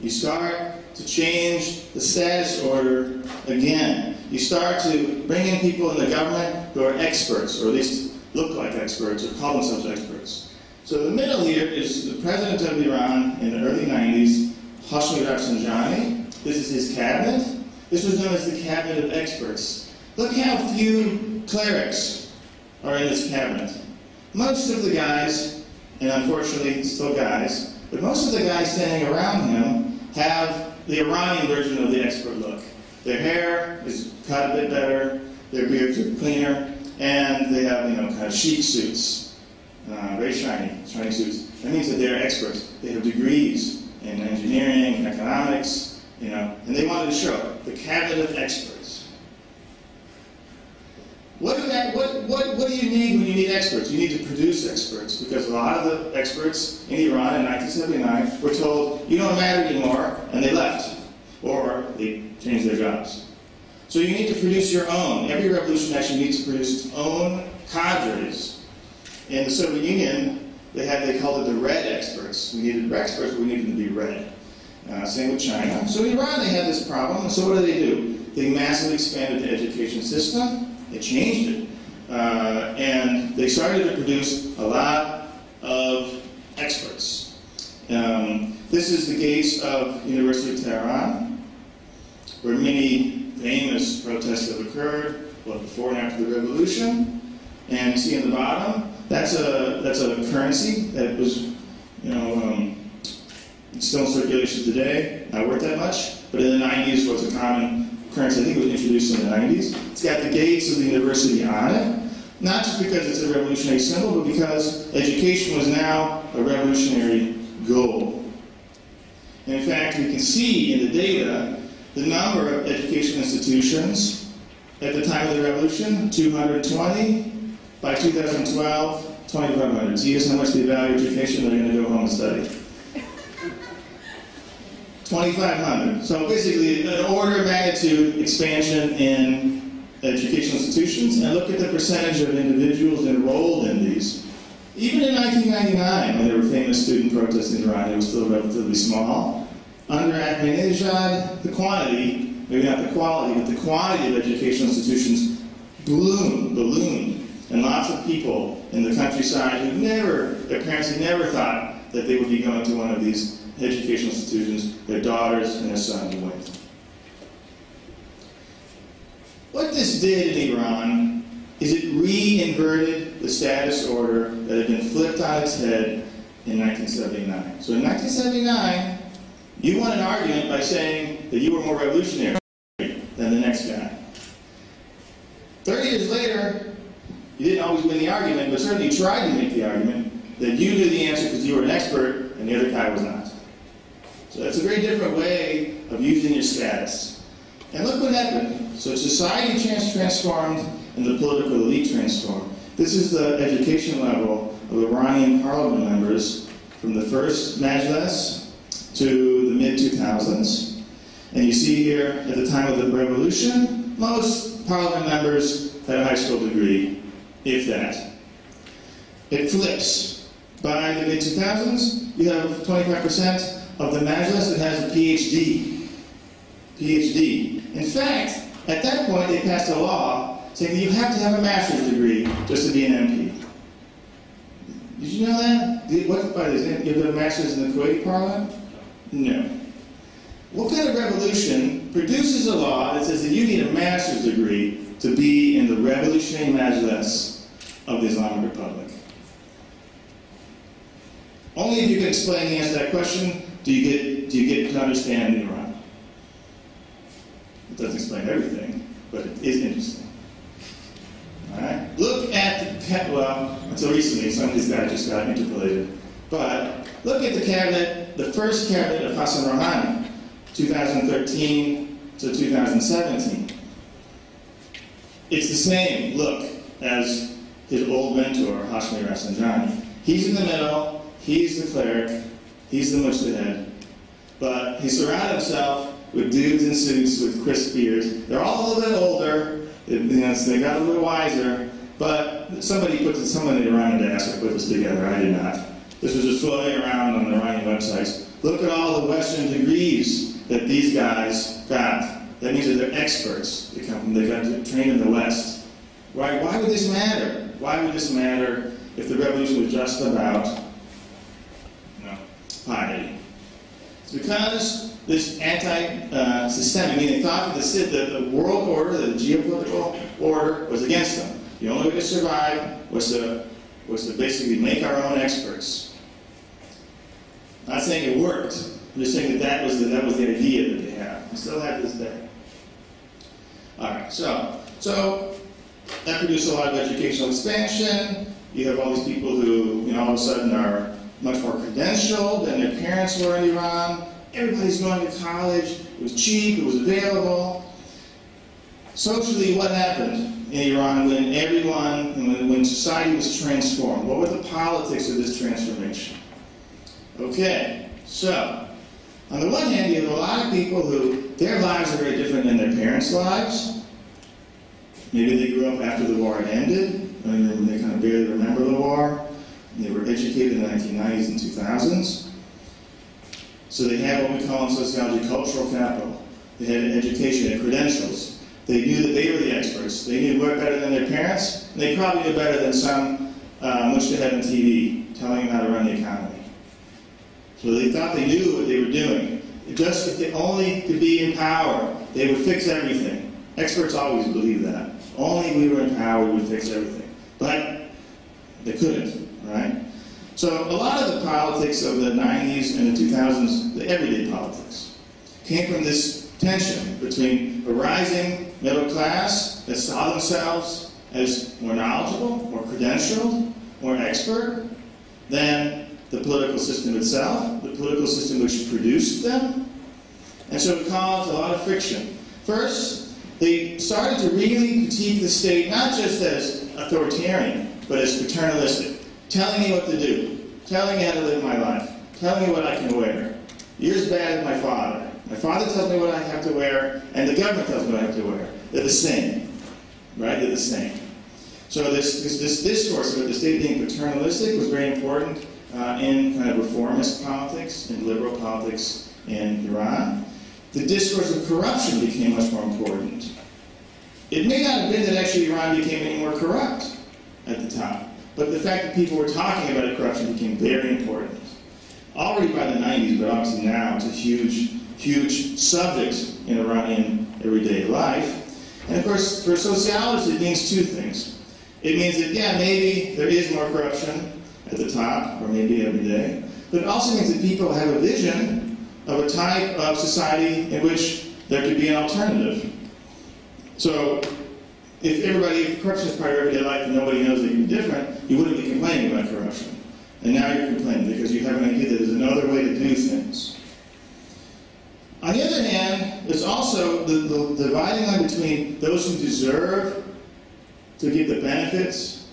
you start to change the status order again. You start to bring in people in the government who are experts, or at least look like experts, or call themselves experts. So the middle here is the president of Iran in the early nineties, Hashemi Rafsanjani. This is his cabinet. This was known as the cabinet of experts. Look how few clerics are in this cabinet. Most of the guys, and unfortunately still guys, but most of the guys standing around him have the Iranian version of the expert look. Their hair is cut a bit better, their beards are cleaner, and they have, you know, kind of chic suits, uh, very shiny, shiny suits. That means that they're experts. They have degrees in engineering, in economics, you know, and they wanted to show the cabinet of experts. What do, that, what, what, what do you need when you need experts? You need to produce experts, because a lot of the experts in Iran in nineteen seventy-nine were told, you don't matter anymore, and they left, or they changed their jobs. So you need to produce your own. Every revolution actually needs to produce its own cadres. In the Soviet Union, they had, they called it the red experts. We needed experts, but we needed them to be red. Uh, same with China. So in Iran, they had this problem, and so what did they do? They massively expanded the education system. They changed it, uh, and they started to produce a lot of experts. Um, this is the case of University of Tehran, where many famous protests have occurred, both before and after the revolution. And you see in the bottom, that's a that's a currency that was, you know, um, it's still in circulation today, not worth that much, but in the nineties was a common currency. I think it was introduced in the nineties. It's got the gates of the university on it, not just because it's a revolutionary symbol, but because education was now a revolutionary goal. And in fact, we can see in the data the number of education institutions at the time of the revolution, two hundred twenty. By two thousand twelve, twenty-five hundred. So here's how much they value education, they're going to go home and study. twenty-five hundred. So basically, an order of magnitude expansion in educational institutions. And look at the percentage of individuals enrolled in these. Even in nineteen ninety-nine, when there were famous student protests in Iran, it was still relatively small. Under Ahmadinejad, the quantity, maybe not the quality, but the quantity of educational institutions bloomed, ballooned. And lots of people in the countryside who never, their parents had never thought that they would be going to one of these educational institutions, their daughters and their sons went. What this did in Iran is it re-inverted the status order that had been flipped on its head in nineteen seventy-nine. So in nineteen seventy-nine, you won an argument by saying that you were more revolutionary than the next guy. thirty years later, you didn't always win the argument, but certainly you tried to make the argument that you knew the answer because you were an expert and the other guy was not. So that's a very different way of using your status. And look what happened. So society transformed and the political elite transformed. This is the education level of Iranian parliament members from the first Majlis to the mid two thousands. And you see here, at the time of the revolution, most parliament members had a high school degree, if that. It flips. By the mid two thousands, you have twenty-five percent of the Majlis that has a PhD. PhD. In fact, at that point, they passed a law saying that you have to have a master's degree just to be an M P. Did you know that? Did, what, what is it? You have a master's in the Kuwaiti parliament? No. What kind of revolution produces a law that says that you need a master's degree to be in the revolutionary majlis of the Islamic Republic? Only if you can explain the answer to that question do you get, do you get to understand Iran. It doesn't explain everything, but it is interesting. All right? Look at the, well, until recently, some of these guys just got interpolated. But look at the cabinet, the first cabinet of Hassan Rouhani, two thousand thirteen to two thousand seventeen. It's the same look as his old mentor, Hashemi Rafsanjani. He's in the middle, he's the cleric, he's the mujtahid, but he surrounded himself with dudes in suits with crisp beards. They're all a little bit older, you know, so they got a little wiser, but somebody put someone in Iran to ask to put this together. I did not. This was just floating around on the Iranian websites. Look at all the Western degrees that these guys got. That means that they're experts. They come, they got trained in the West. Why, why would this matter? Why would this matter if the revolution was just about, you know, piety? It's because this anti-systemic, uh, meaning they thought that the, that the world order, the geopolitical order, was against them. The only way to survive was to, was to basically make our own experts. I'm not saying it worked. I'm just saying that that was the, that was the idea that they had. We still have this day. All right. So, so that produced a lot of educational expansion. You have all these people who, you know, all of a sudden are much more credentialed than their parents were in Iran. Everybody's going to college. It was cheap. It was available. Socially, what happened in Iran when everyone, when, when society was transformed? What were the politics of this transformation? Okay, so, on the one hand, you have a lot of people who, their lives are very different than their parents' lives. Maybe they grew up after the war had ended, and they kind of barely remember the war. They were educated in the nineteen nineties and two thousands. So they had what we call in sociology cultural capital. They had an education and credentials. They knew that they were the experts. They knew more better than their parents, and they probably knew better than some uh, mujtahid on T V telling them how to run the economy. So they thought they knew what they were doing. Just if they only could be in power, they would fix everything. Experts always believe that. Only if we were in power, we would fix everything. But they couldn't, right? So a lot of the politics of the nineties and the two thousands, the everyday politics, came from this tension between a rising middle class that saw themselves as more knowledgeable, more credentialed, more expert than the political system itself, the political system which produced them. And so it caused a lot of friction. First, they started to really critique the state, not just as authoritarian, but as paternalistic, telling me what to do, telling me how to live my life, telling me what I can wear. You're as bad as my father. My father tells me what I have to wear, and the government tells me what I have to wear. They're the same, right? They're the same. So this, this, this discourse about the state being paternalistic was very important Uh, in kind of reformist politics, in liberal politics in Iran. The discourse of corruption became much more important. It may not have been that actually Iran became any more corrupt at the top, but the fact that people were talking about corruption became very important. Already by the nineties, but obviously now it's a huge, huge subject in Iranian everyday life. And of course, for sociologists, it means two things. It means that, yeah, maybe there is more corruption at the top, or maybe every day. But it also means that people have a vision of a type of society in which there could be an alternative. So if everybody, if corruption is part of everyday life and nobody knows that you're different, you wouldn't be complaining about corruption. And now you're complaining because you have an idea that there's another way to do things. On the other hand, there's also the, the, the dividing line between those who deserve to get the benefits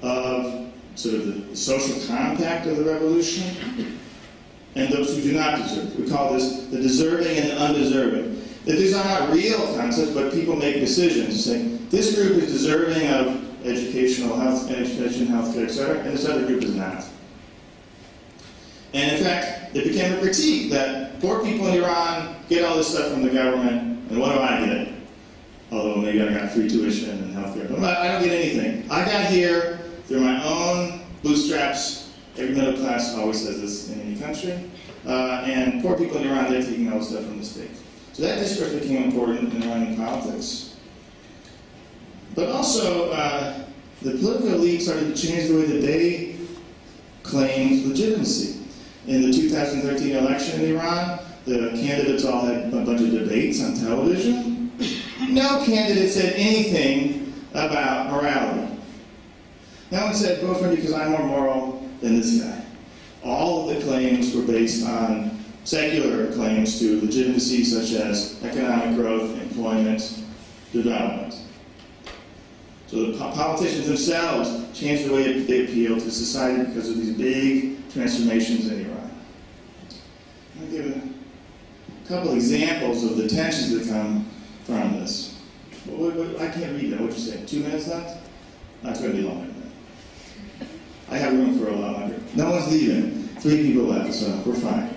of sort of the social compact of the revolution, and those who do not deserve. We call this the deserving and the undeserving. That these are not real concepts, but people make decisions saying, this group is deserving of educational health, education, healthcare, et cetera, and this other group is not. And in fact, it became a critique that poor people in Iran get all this stuff from the government, and what do I get? Although maybe I got free tuition and healthcare, but I don't get anything. I got here through my own bootstraps Every middle class always says this in any country. Uh, and poor people in Iran, they're taking all stuff from the state. So that discourse became important in Iranian politics. But also, uh, the political elite started to change the way that they claimed legitimacy. In the two thousand thirteen election in Iran, the candidates all had a bunch of debates on television. No candidate said anything about morality. No one said, vote for me because I'm more moral than this guy. All of the claims were based on secular claims to legitimacy, such as economic growth, employment, development. So the politicians themselves changed the way they appealed to society because of these big transformations in Iran. I'll give a couple examples of the tensions that come from this. What, what, I can't read that. What did you say? Two minutes left? That's going to be longer than that. I have room for a lot longer. No one's leaving. Three people left, so we're fine.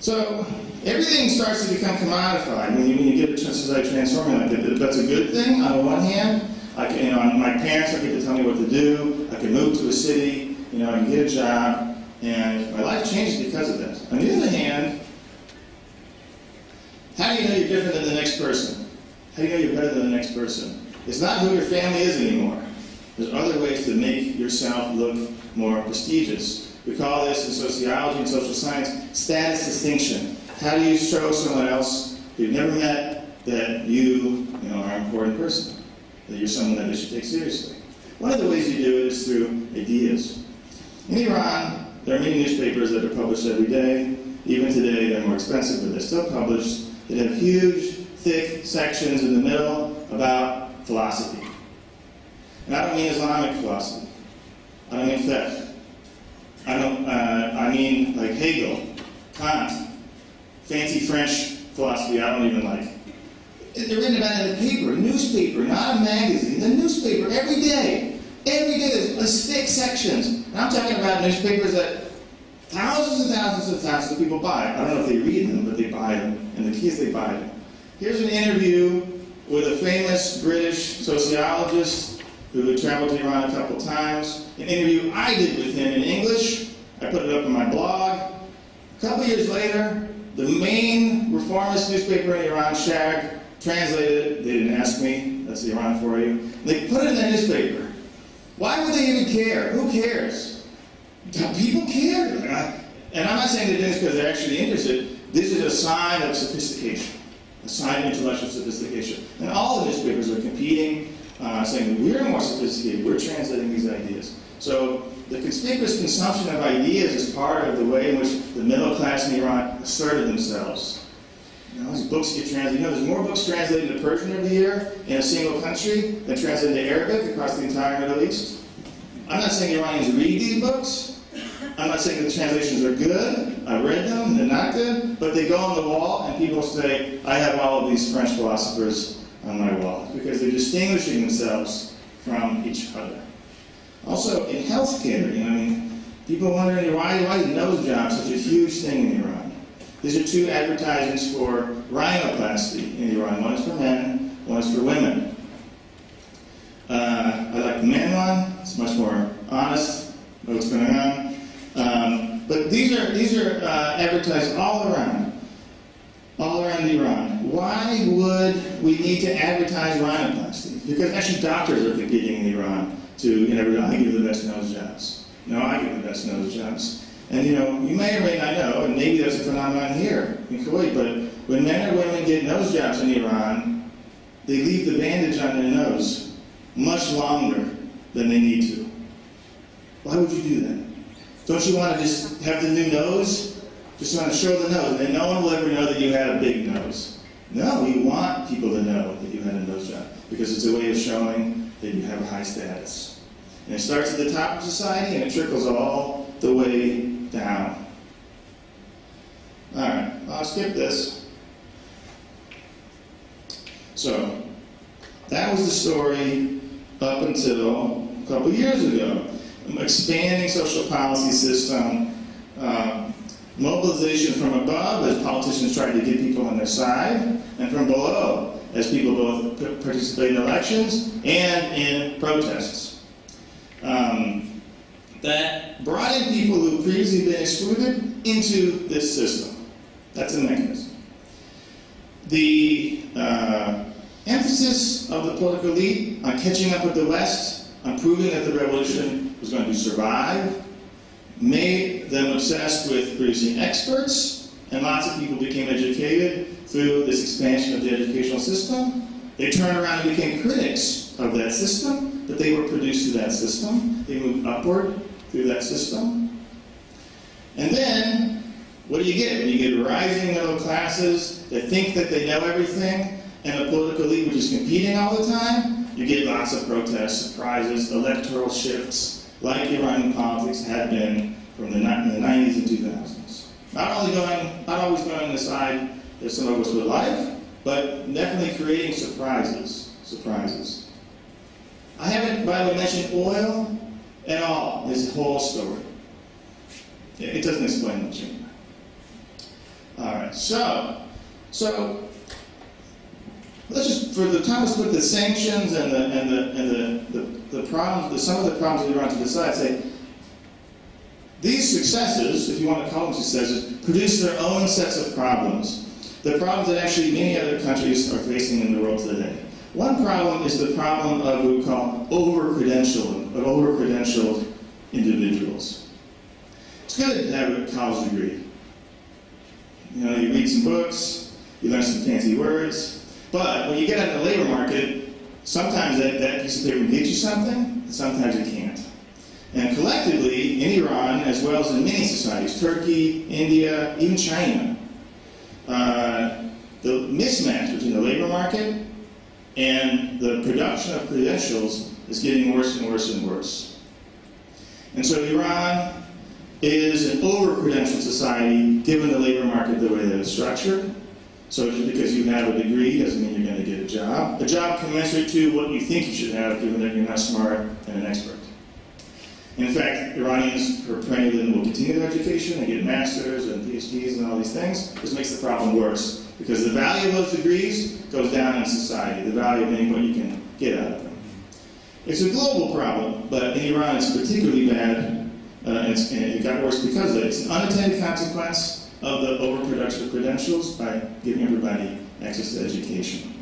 So everything starts to become commodified when you, when you get a society transforming like that. That's a good thing on the one hand. I can, you know, my parents don't get to tell me what to do. I can move to a city. You know, I can get a job. And my life changes because of that. On the other hand, how do you know you're different than the next person? How do you know you're better than the next person? It's not who your family is anymore. There's other ways to make yourself look more prestigious. We call this in sociology and social science status distinction. How do you show someone else you've never met that you, you know, are an important person, that you're someone that they should take seriously? One of the ways you do it is through ideas. In Iran, there are many newspapers that are published every day. Even today, they're more expensive, but they're still published. They have huge, thick sections in the middle about philosophy. And I don't mean Islamic philosophy. I don't mean Fiqh. I don't. Uh, I mean like Hegel, Kant, fancy French philosophy. I don't even like. They're written about in a paper, a newspaper, not a magazine. The newspaper every day. Every day there's a thick sections. And I'm talking about newspapers that thousands and thousands and thousands of people buy. I don't know if they read them, but they buy them. And the key is they buy them. Here's an interview with a famous British sociologist who had traveled to Iran a couple times. An interview I did with him in English. I put it up on my blog. A couple years later, the main reformist newspaper in Iran, Shaq, translated it. They didn't ask me. That's the Iran for you. They put it in their newspaper. Why would they even care? Who cares? Do people care? And I'm not saying they're doing this because they're actually interested. This is a sign of sophistication, a sign of intellectual sophistication. And all the newspapers are competing, uh, saying we're more sophisticated, we're translating these ideas. So the conspicuous consumption of ideas is part of the way in which the middle class in Iran asserted themselves. You know, these books get translated. You know, there's more books translated into Persian every year in a single country than translated into Arabic across the entire Middle East. I'm not saying Iranians read these books. I'm not saying that the translations are good. I read them, they're not good. But they go on the wall and people say, I have all of these French philosophers on my wall. Because they're distinguishing themselves from each other. Also, in healthcare, you know, I mean, people wondering why, why is nose job such a huge thing in Iran? These are two advertisements for rhinoplasty in Iran. One is for men, one is for women. Uh, I like the men one. It's much more honest about what's going on. Um, but these are, these are uh, advertised all around, all around Iran. Why would we need to advertise rhinoplasty? Because actually doctors are competing in Iran to, you know, I give the best nose jobs. No, I give the best nose jobs. And you know, you may or may not know, and maybe there's a phenomenon here in Kuwait, but when men or women get nose jobs in Iran, they leave the bandage on their nose much longer than they need to. Why would you do that? Don't you want to just have the new nose? Just want to show the nose, and no one will ever know that you had a big nose. No, you want people to know that you had a nose job, because it's a way of showing that you have a high status. And it starts at the top of society, and it trickles all the way down. All right, I'll skip this. So that was the story up until a couple years ago. Expanding social policy system, um, mobilization from above as politicians try to get people on their side, and from below as people both participate in elections and in protests. Um, that brought in people who had previously been excluded into this system. That's a mechanism. The uh, emphasis of the political elite on catching up with the West, on proving that the revolution was going to survive, made them obsessed with producing experts, and lots of people became educated through this expansion of the educational system. They turned around and became critics of that system, but they were produced through that system. They moved upward through that system. And then, what do you get? You get rising middle classes that think that they know everything, and the political elite which is competing all the time. You get lots of protests, surprises, electoral shifts, like Iranian politics had been from the, in the nineties and two thousands. Not, only going, not always going on the side that some of us would like, but definitely creating surprises, surprises. I haven't, by the way, mentioned oil at all, this whole story. Yeah, it doesn't explain much anymore. All right, so, so let's just, for the time, let's put the sanctions and the, and the, and the, the, the problems, the, some of the problems that we run to the side, say, these successes, if you want to call them successes, produce their own sets of problems. The problems that actually many other countries are facing in the world today. One problem is the problem of what we call over-credentialing, of over-credentialed individuals. It's good to have a college degree. You know, you read some books, you learn some fancy words, but when you get out in the labor market, sometimes that, that piece of paper can get you something, and sometimes it can't. And collectively, in Iran, as well as in many societies, Turkey, India, even China, Uh, the mismatch between the labor market and the production of credentials is getting worse and worse and worse. And so Iran is an over-credentialed society given the labor market the way that it's structured. So just because you have a degree doesn't mean you're going to get a job. A job commensurate to what you think you should have, given that you're not smart and an expert. In fact, Iranians are perennially will continue their education, they get masters and PhDs and all these things. This makes the problem worse, because the value of those degrees goes down in society, the value of what you can get out of them. It's a global problem, but in Iran it's particularly bad, uh, and, it's, and it got worse because of it. It's an unintended consequence of the overproduction of credentials by giving everybody access to education.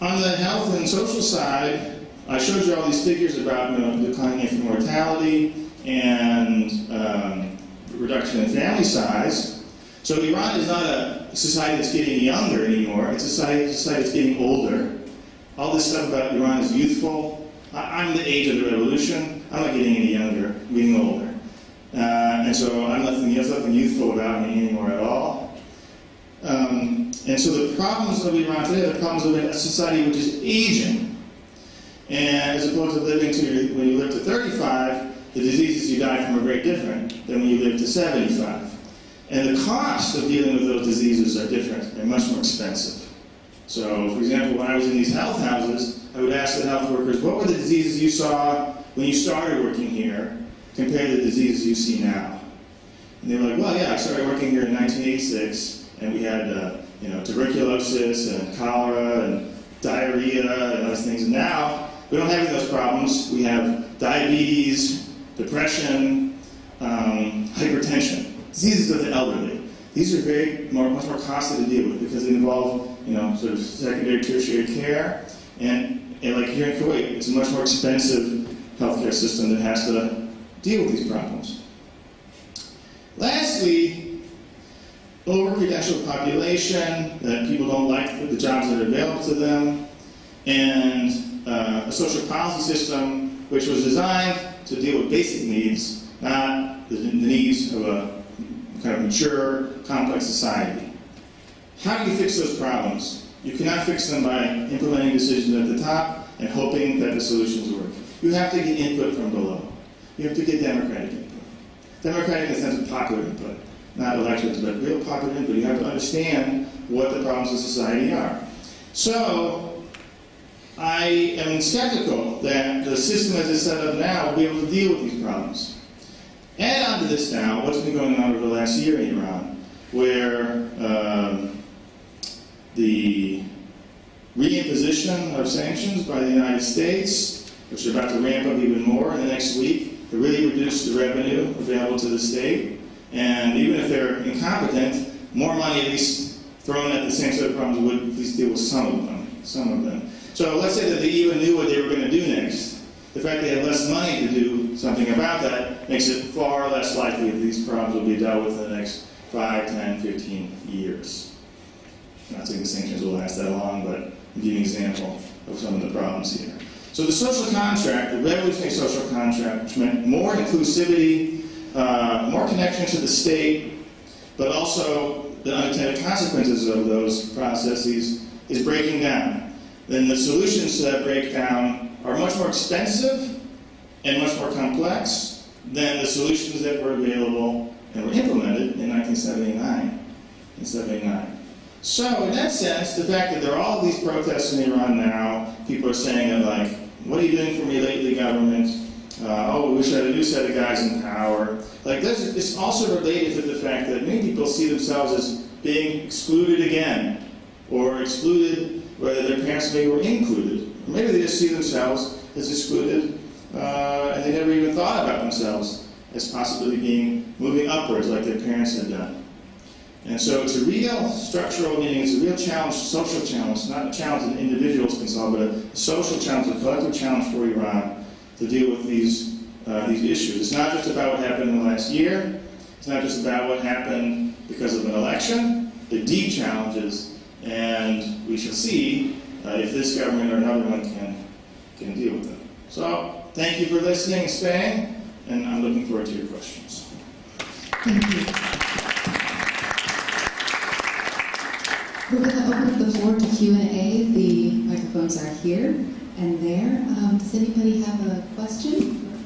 On the health and social side, I showed you all these figures about you know, declining infant mortality and um, reduction in family size. So Iran is not a society that's getting younger anymore. It's a society, society that's getting older. All this stuff about Iran is youthful. I, I'm the age of the revolution. I'm not getting any younger. I'm getting older. Uh, and so I'm nothing, there's nothing youthful about me anymore at all. Um, and so the problems of Iran today are the problems of a society which is aging. And as opposed to living to, when you live to thirty-five, the diseases you die from are very different than when you live to seventy-five. And the cost of dealing with those diseases are different. They're much more expensive. So, for example, when I was in these health houses, I would ask the health workers, what were the diseases you saw when you started working here compared to the diseases you see now? And they were like, well, yeah, I started working here in nineteen eighty-six, and we had uh, you know, tuberculosis and cholera and diarrhea and those things. And now, we don't have any of those problems. We have diabetes, depression, um, hypertension, diseases of the elderly. These are very more, much more costly to deal with because they involve, you know, sort of secondary, tertiary care. And, and like here in Kuwait, it's a much more expensive healthcare system that has to deal with these problems. Lastly, over-credentialed population, that people don't like the jobs that are available to them, and Uh, a social policy system which was designed to deal with basic needs, not the, the needs of a kind of mature, complex society. How do you fix those problems? You cannot fix them by implementing decisions at the top and hoping that the solutions work. You have to get input from below. You have to get democratic input. Democratic in the sense of popular input, not elections, but real popular input. You have to understand what the problems of society are. So, I am skeptical that the system as it's set up now will be able to deal with these problems. Add on to this now what's been going on over the last year in Iran, where um, the reimposition of sanctions by the United States which is about to ramp up even more in the next week, to really reduce the revenue available to the state. And even if they're incompetent, more money at least thrown at the same sort of problems would at least deal with some of them. Some of them. So let's say that they even knew what they were going to do next. The fact they had less money to do something about that makes it far less likely that these problems will be dealt with in the next five, ten, fifteen years. I'm not saying the sanctions will last that long, but I'll give you an example of some of the problems here. So the social contract, the revolutionary social contract, which meant more inclusivity, uh, more connection to the state, but also the unintended consequences of those processes, is breaking down. Then the solutions to that breakdown are much more expensive and much more complex than the solutions that were available and were implemented in nineteen seventy-nine. So in that sense, the fact that there are all these protests in Iran now, people are saying, like, what are you doing for me lately, government? Uh, oh, we wish I had a new set of guys in power. Like, this is also related to the fact that many people see themselves as being excluded again, or excluded, whether their parents maybe were included. Or maybe they just see themselves as excluded, uh, and they never even thought about themselves as possibly being moving upwards like their parents had done. And so it's a real structural, meaning it's a real challenge, social challenge, not a challenge that individuals can solve, but a social challenge, a collective challenge for Iran to deal with these, uh, these issues. It's not just about what happened in the last year. It's not just about what happened because of an election. The deep challenges, and we shall see uh, if this government or another one can, can deal with them. So thank you for listening and staying, and I'm looking forward to your questions. Thank you. We're going to open the floor to Q and A. The microphones are here and there. Um, does anybody have a question?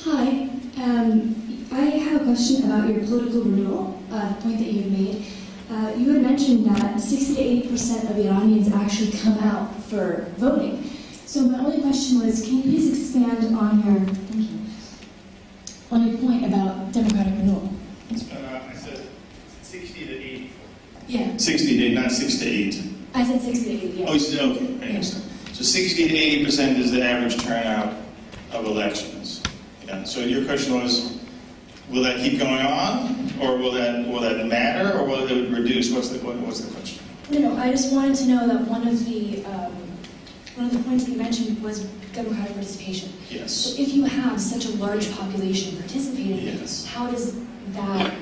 Hi. Um, I have a question about your political renewal, uh, the point that you made. Uh, you had mentioned that sixty to eighty percent of Iranians actually come out for voting. So my only question was, can you please expand on your thinking? On your point about democratic renewal. Uh, I said sixty to eighty. Yeah. sixty to eighty, not six to eight. I said sixty to eighty, yeah. Oh, you said, okay. Right, yeah. So sixty to eighty percent is the average turnout of elections. Yeah. So your question was, will that keep going on? Or will that will that matter? Or will it reduce? What's the, what was the question? No, no, I just wanted to know that one of the, um, one of the points that you mentioned was democratic participation. Yes. So if you have such a large population participating, yes, how does that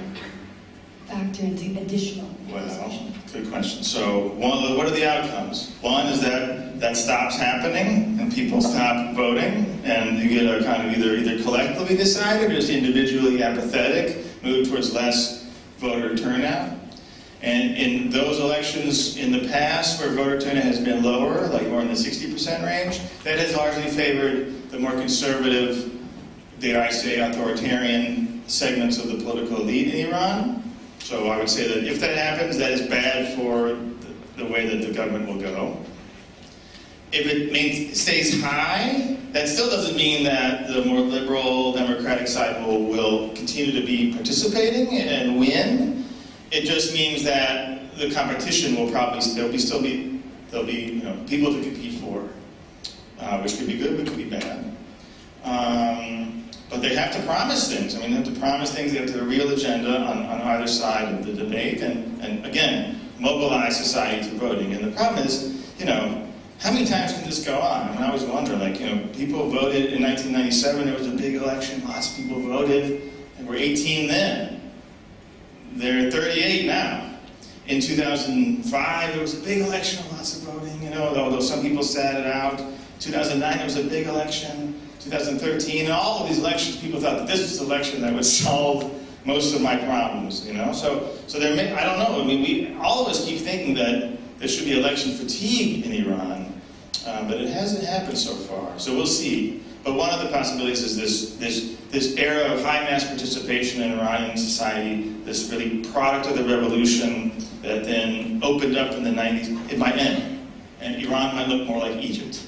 factor into additional participation? Well, good question. So one of the, what are the outcomes? One is that that stops happening and people stop voting, and you get a kind of either either collectively decided or just individually apathetic, move towards less voter turnout. And in those elections in the past where voter turnout has been lower, like more in the sixty percent range, that has largely favored the more conservative, dare I say, authoritarian segments of the political elite in Iran. So I would say that if that happens, that is bad for the way that the government will go. If it stays high, that still doesn't mean that the more liberal democratic side will, will continue to be participating and win. It just means that the competition will probably there'll be still be there'll be you know, people to compete for, uh, which could be good, which could be bad. Um, but they have to promise things. I mean, they have to promise things. They have to have a real agenda on, on either side of the debate, and, and again, mobilize society to voting. And the problem is, you know, how many times can this go on? I mean, I always wonder. Like, you know, people voted in nineteen ninety-seven. There was a big election. Lots of people voted, and we're eighteen then. They're thirty-eight now. In two thousand five, there was a big election, lots of voting, you know, although some people sat it out. two thousand nine, there was a big election. two thousand thirteen, and all of these elections, people thought that this was the election that would solve most of my problems, you know? So, so there may, I don't know, I mean, we, all of us keep thinking that there should be election fatigue in Iran, um, but it hasn't happened so far, so we'll see. But one of the possibilities is this, this, this era of high mass participation in Iranian society, this really product of the revolution that then opened up in the nineties. It might end, and Iran might look more like Egypt.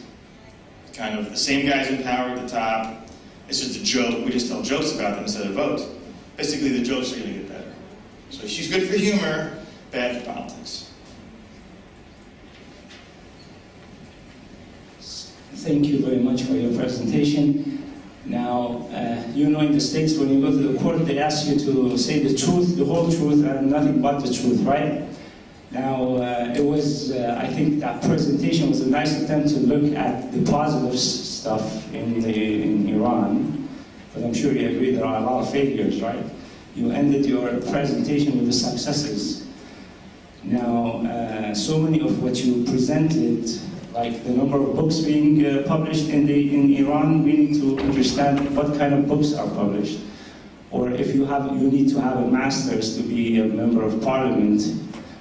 Kind of the same guys in power at the top. It's just a joke. We just tell jokes about them instead of votes. Basically, the jokes are going to get better. So she's good for humor, bad for politics. Thank you very much for your presentation. Now, uh, you know, in the States, when you go to the court, they ask you to say the truth, the whole truth, and nothing but the truth, right? Now, uh, it was, uh, I think that presentation was a nice attempt to look at the positive stuff in, the, in Iran, but I'm sure you agree there are a lot of failures, right? You ended your presentation with the successes. Now, uh, so many of what you presented, like the number of books being uh, published in, the, in Iran, we need to understand what kind of books are published. Or if you have, you need to have a master's to be a member of parliament.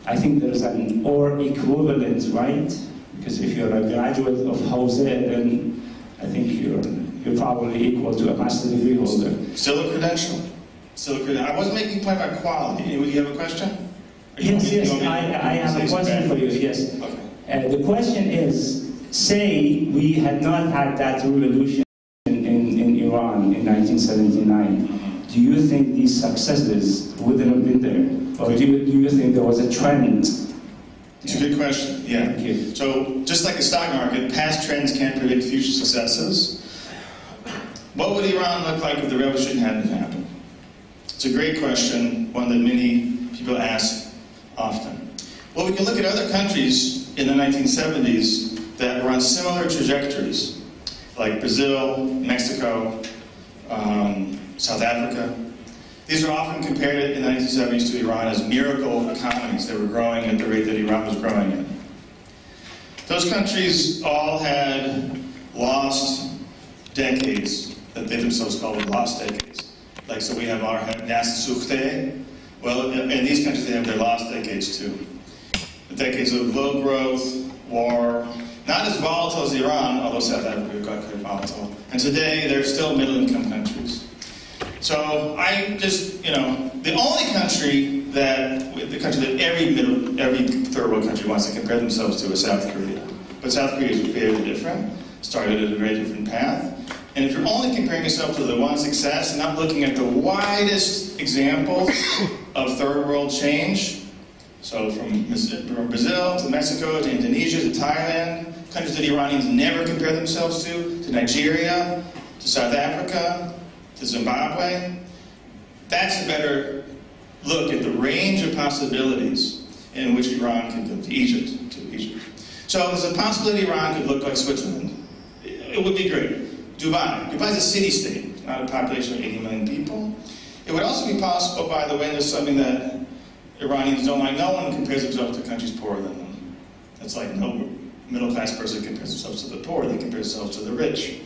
I think there's an or equivalent, right? Because if you're a graduate of Hauser, then I think you're, you're probably equal to a master's degree holder. Still a credential. Still a credential. I wasn't making a point about quality. Do you have a question? Yes, yes, I, I have a question for you, yes. Uh, the question is, say we had not had that revolution in, in, in Iran in nineteen seventy-nine, do you think these successes wouldn't have been there? Or do you, do you think there was a trend? It's yeah. a good question, yeah. Thank you. So, just like the stock market, past trends can't predict future successes. What would Iran look like if the revolution hadn't happened? It's a great question, one that many people ask often. Well, we can look at other countries in the nineteen seventies that were on similar trajectories, like Brazil, Mexico, um, South Africa. These are often compared in the nineteen seventies to Iran as miracle economies that were growing at the rate that Iran was growing at. Those countries all had lost decades that they themselves called lost decades. Like, so we have our Nasr Sukhte. Well, in these countries, they have their lost decades, too. The decades of low growth, war, not as volatile as Iran, although South Africa got quite volatile. And today, they're still middle-income countries. So I just, you know, the only country that, the country that every middle, every third world country wants to compare themselves to is South Korea. But South Korea is very different, started at a very different path. And if you're only comparing yourself to the one success, and not looking at the widest examples of third world change, so from Brazil to Mexico to Indonesia to Thailand, countries that Iranians never compare themselves to, to Nigeria, to South Africa, to Zimbabwe, that's a better look at the range of possibilities in which Iran can go, to Egypt, to Egypt. So there's a possibility Iran could look like Switzerland. It would be great. Dubai. Dubai is a city-state, not a population of eighty million people. It would also be possible, by the way, there's something that Iranians don't like. No one compares themselves to countries poorer than them. That's like no middle-class person compares themselves to the poor. They compare themselves to the rich.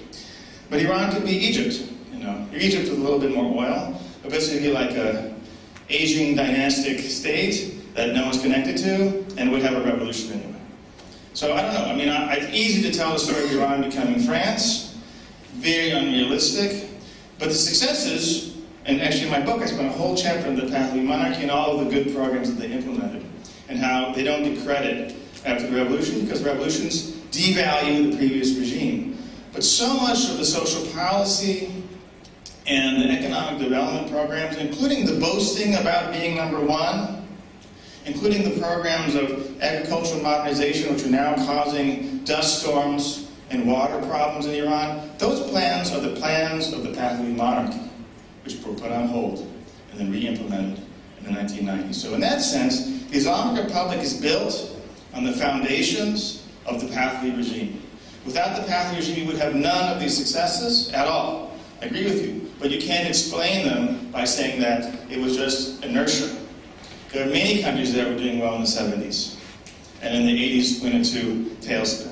But Iran could be Egypt. You know, Egypt with a little bit more oil, but basically like a Asian dynastic state that no one's connected to, and would have a revolution anyway. So I don't know. I mean, I, it's easy to tell the story of Iran becoming France. Very unrealistic, but the successes, and actually in my book I spent a whole chapter on the Pahlavi monarchy and all of the good programs that they implemented, and how they don't get credit after the revolution, because revolutions devalue the previous regime. But so much of the social policy and the economic development programs, including the boasting about being number one, including the programs of agricultural modernization, which are now causing dust storms and water problems in Iran, those plans are the plans of the Pahlavi monarchy, which were put on hold and then re-implemented in the nineteen nineties. So in that sense, the Islamic Republic is built on the foundations of the Pahlavi regime. Without the Pahlavi regime, you would have none of these successes at all. I agree with you, but you can't explain them by saying that it was just inertia. There are many countries that were doing well in the seventies, and in the eighties went into tailspin.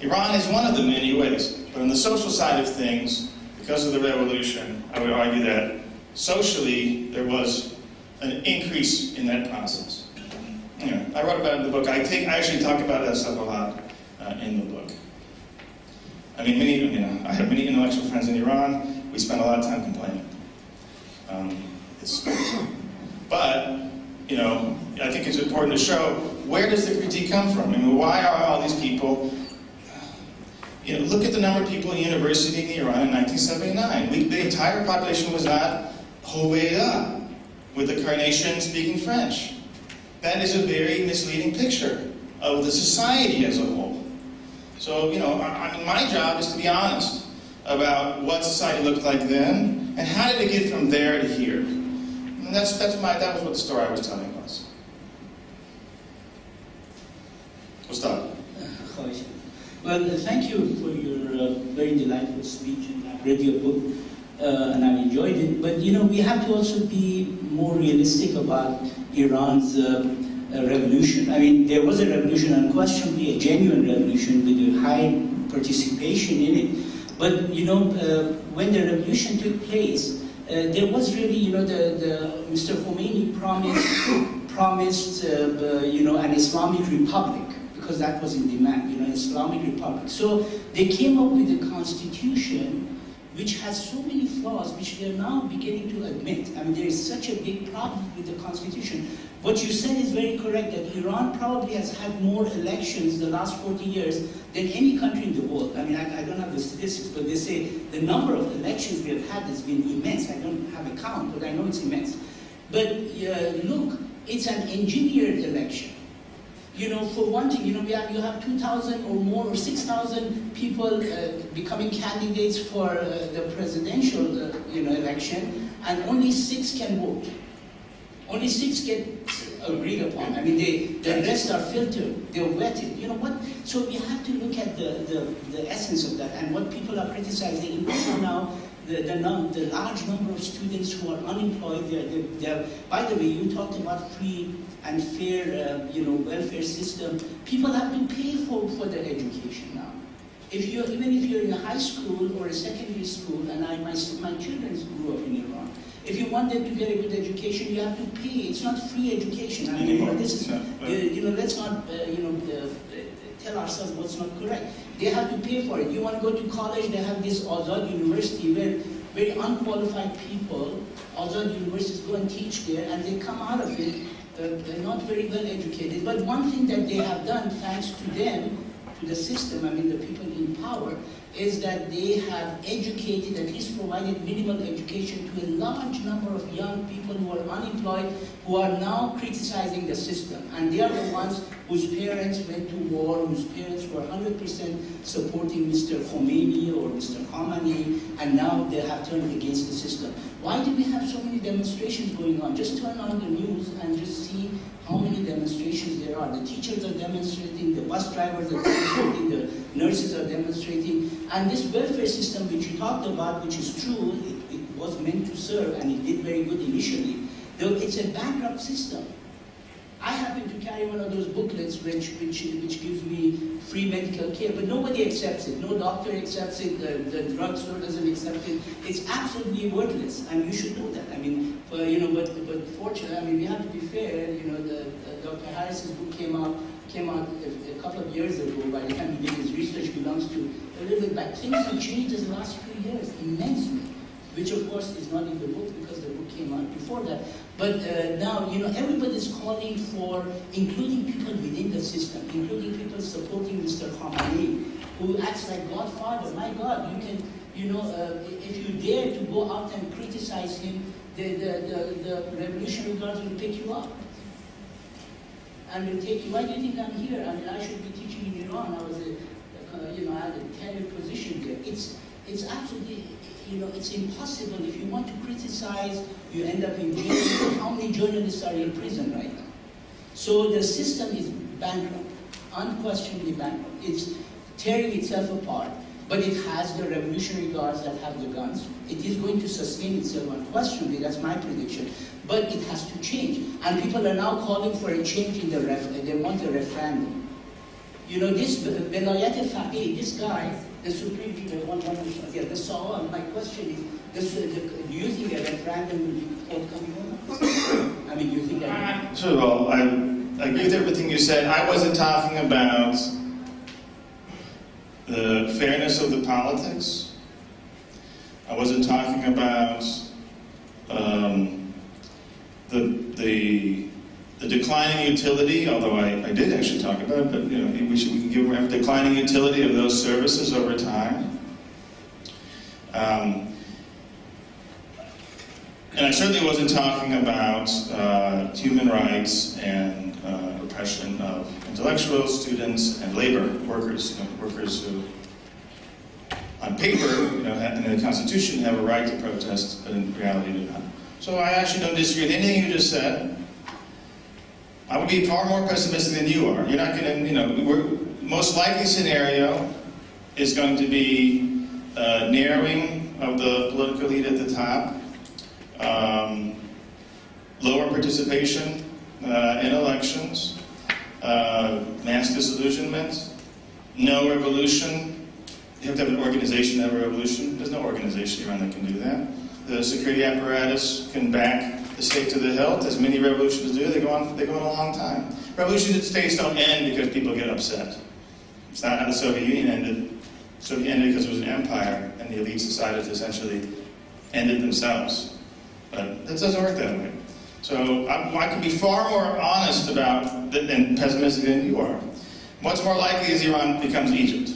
Iran is one of them in many ways, but on the social side of things, because of the revolution, I would argue that socially there was an increase in that process. Anyway, I wrote about it in the book. I, take, I actually talk about that stuff a lot uh, in the book. I mean, many, you know, I have many intellectual friends in Iran. We spend a lot of time complaining. Um, it's, but you know, I think it's important to show where does the critique come from. I mean, why are all these people? You know, look at the number of people in university in Iran in nineteen seventy-nine. We, the entire population was not Hoveida, with the carnation speaking French. That is a very misleading picture of the society as a whole. So, you know, I mean, my job is to be honest about what society looked like then, and how did it get from there to here. And that's, that's my, that was what the story I was telling was. Ustad. Well, uh, thank you for your uh, very delightful speech, and I read your book, uh, and I enjoyed it. But, you know, we have to also be more realistic about Iran's uh, revolution. I mean, there was a revolution, unquestionably a genuine revolution with a high participation in it. But, you know, uh, when the revolution took place, uh, there was really, you know, the, the Mister Khomeini promised, promised uh, uh, you know, an Islamic Republic, because that was in demand, you know, Islamic Republic. So they came up with a constitution which has so many flaws, which they're now beginning to admit. I mean, there is such a big problem with the constitution. What you said is very correct, that Iran probably has had more elections the last forty years than any country in the world. I mean, I, I don't have the statistics, but they say the number of elections we have had has been immense. I don't have a count, but I know it's immense. But uh, look, it's an engineered election. You know, for one thing, you know, we have, you have two thousand or more, or six thousand people uh, becoming candidates for uh, the presidential, uh, you know, election, and only six can vote. Only six get agreed upon. I mean, they, the rest are filtered, they're vetted. You know what? So we have to look at the, the, the essence of that, and what people are criticizing, including now the, the, num the large number of students who are unemployed. They're, they're, they're, by the way, you talked about free and fair, uh, you know, welfare system. People have to pay for, for their education now. If you're, even if you're in a high school or a secondary school, and I, my, my children grew up in Iran, if you want them to get a good education, you have to pay. It's not free education. I mean, you know, this is, uh, you know, let's not, uh, you know, uh, tell ourselves what's not correct. They have to pay for it. You want to go to college, they have this Azad University where very unqualified people, Azad universities, go and teach there, and they come out of it Uh, they're not very well educated. But one thing that they have done, thanks to them, to the system, I mean the people in power, is that they have educated, at least provided minimal education to a large number of young people who are unemployed, who are now criticizing the system. And they are the ones whose parents went to war, whose parents were one hundred percent supporting Mister Khomeini or Mister Khamenei, and now they have turned against the system. Why do we have so many demonstrations going on? Just turn on the news and just see how many demonstrations there are. The teachers are demonstrating, the bus drivers are demonstrating, the nurses are demonstrating. And this welfare system which you talked about, which is true, it, it was meant to serve, and it did very good initially, though it's a bankrupt system. I happen to carry one of those booklets which, which, which gives me free medical care, but nobody accepts it. No doctor accepts it, the, the drugstore doesn't accept it. It's absolutely worthless, and you should know that. I mean, for, you know, but, but fortunately, I mean, we have to be fair, you know, the, the Doctor Harris's book came out, came out a, a couple of years ago. By the time he did his research, belongs to a little bit back. Things have changed in the last few years immensely, which of course is not in the book because the book came out before that. But uh, now, you know, everybody's calling for, including people within the system, including people supporting Mister Khamenei, who acts like Godfather. My God, you can, you know, uh, if you dare to go out and criticize him, the, the, the, the Revolutionary Guards will pick you up. And will take you, why do you think I'm here? I mean, I should be teaching in Iran. I was a, uh, you know, I had a tenured position there. It's, it's absolutely, you know, it's impossible. If you want to criticize, you end up in jail. How many journalists are in prison right now? So the system is bankrupt, unquestionably bankrupt. It's tearing itself apart, but it has the Revolutionary Guards that have the guns. It is going to sustain itself unquestionably, that's my prediction. But it has to change. And people are now calling for a change in the referendum. They want a referendum. You know, this Velayat-e Faqih, this guy, the Supreme Leader, one, one, yeah, the Sawal, my question is, the, the, do you think a referendum will be forthcoming? I mean, do you think that... First of all, I agree with everything you said. I wasn't talking about the fairness of the politics. I wasn't talking about... Um, The, the, the declining utility, although I, I did actually talk about it, but you know, we, should, we can give them the declining utility of those services over time. Um, and I certainly wasn't talking about uh, human rights and uh, oppression of intellectuals, students, and labor workers, you know, workers who, on paper, you know, in the Constitution, have a right to protest, but in reality do not. So I actually don't disagree with anything you just said. I would be far more pessimistic than you are. You're not going to, you know, we're, most likely scenario is going to be uh, narrowing of the political elite at the top, um, lower participation uh, in elections, uh, mass disillusionment, no revolution. You have to have an organization to have a revolution. There's no organization around that can do that. The security apparatus can back the state to the hilt, as many revolutions do. They go on, they go on a long time. Revolutions in states don't end because people get upset. It's not how the Soviet Union ended. The Soviet Union ended because it was an empire, and the elites decided to essentially end it themselves. But it doesn't work that way. So I, I can be far more honest about th and pessimistic than you are. What's more likely is Iran becomes Egypt.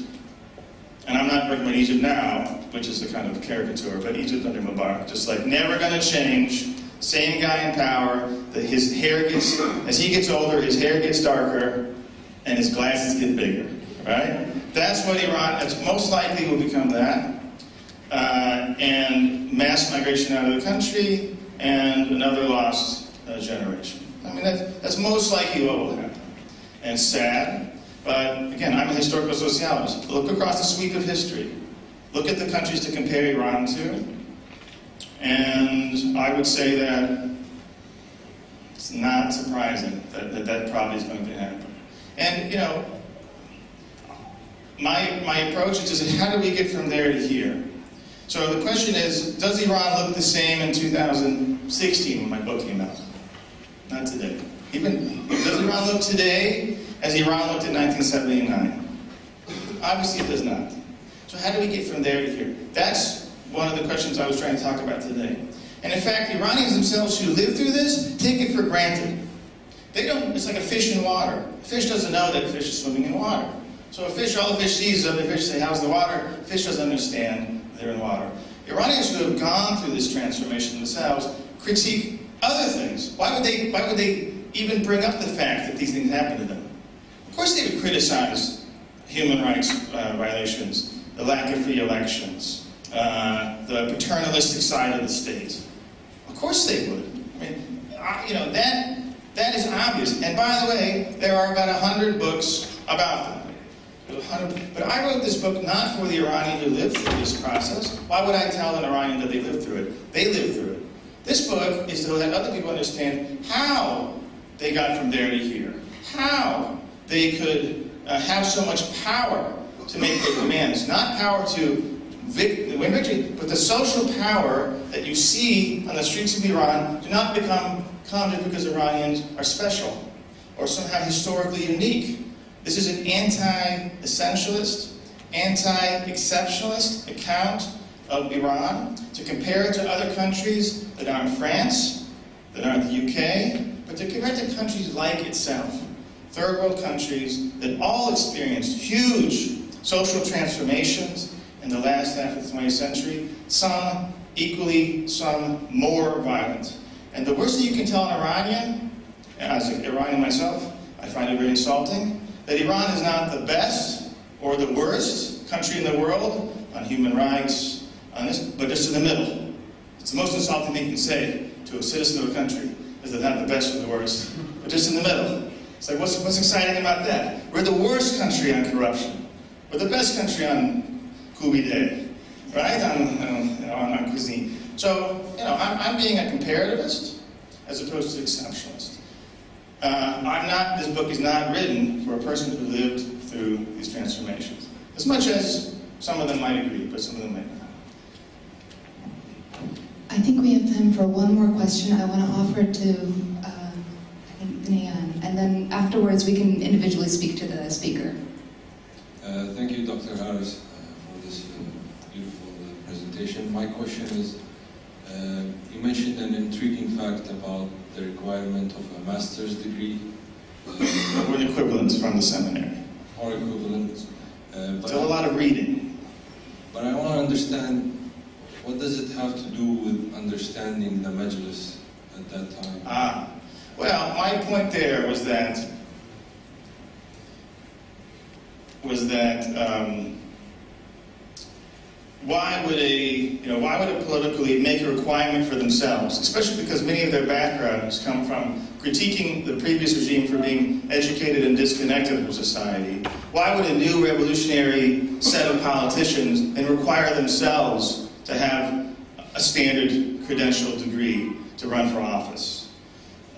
And I'm not recommending Egypt now, which is the kind of caricature, but Egypt under Mubarak, just like never going to change, same guy in power, that his hair gets, as he gets older, his hair gets darker, and his glasses get bigger, right? That's what Iran, it's most likely will become that, uh, and mass migration out of the country, and another lost uh, generation. I mean, that's, that's most likely what will happen, and sad. But again, I'm a historical sociologist. Look across the sweep of history. Look at the countries to compare Iran to. And I would say that it's not surprising that that, that probably is going to happen. And, you know, my, my approach is just, how do we get from there to here? So the question is, does Iran look the same in two thousand sixteen when my book came out? Not today. Even, does Iran look today as Iran looked in nineteen seventy-nine? Obviously it does not. So how do we get from there to here? That's one of the questions I was trying to talk about today. And in fact, Iranians themselves who live through this take it for granted. They don't, it's like a fish in water. A fish doesn't know that a fish is swimming in water. So a fish, all the fish sees is other fish say, how's the water? The fish doesn't understand they're in water. Iranians who have gone through this transformation themselves critique other things. Why would they, why would they even bring up the fact that these things happened to them? Of course they would criticize human rights uh, violations, the lack of free elections, uh, the paternalistic side of the state. Of course they would. I mean, I, you know, that, that is obvious. And by the way, there are about a hundred books about them. a hundred, but I wrote this book not for the Iranian who lived through this process. Why would I tell an Iranian that they lived through it? They lived through it. This book is to let other people understand how they got from there to here. How they could uh, have so much power to make their commands. Not power to vic win victory, but the social power that you see on the streets of Iran do not become common because Iranians are special or somehow historically unique. This is an anti-essentialist, anti-exceptionalist account of Iran to compare it to other countries that aren't France, that aren't the U K, but to compare it to countries like itself. Third world countries that all experienced huge social transformations in the last half of the twentieth century, some equally, some more violent. And the worst thing you can tell an Iranian, as an Iranian myself, I find it very insulting, that Iran is not the best or the worst country in the world on human rights, on this, but just in the middle. It's the most insulting thing you can say to a citizen of a country, is that they're not the best or the worst, but just in the middle. It's like, what's, what's exciting about that? We're the worst country on corruption. We're the best country on Hoveida, right? On, on, on, on cuisine. So, you know, I'm, I'm being a comparativist as opposed to exceptionalist. Uh, I'm not, this book is not written for a person who lived through these transformations, as much as some of them might agree, but some of them might not. I think we have time for one more question. I want to offer to uh, Anthony, and then afterwards we can individually speak to the speaker. Uh, thank you, Doctor Harris, uh, for this uh, beautiful uh, presentation. My question is, uh, you mentioned an intriguing fact about the requirement of a master's degree. Uh, or equivalents from the seminary. Or equivalents. Uh, Still a lot of reading. But I want to understand, what does it have to do with understanding the Majlis at that time? Ah. Well, my point there was that was that um, why would a you know why would a political elite make a requirement for themselves, especially because many of their backgrounds come from critiquing the previous regime for being educated and disconnected from society. Why would a new revolutionary set of politicians then require themselves to have a standard credential degree to run for office?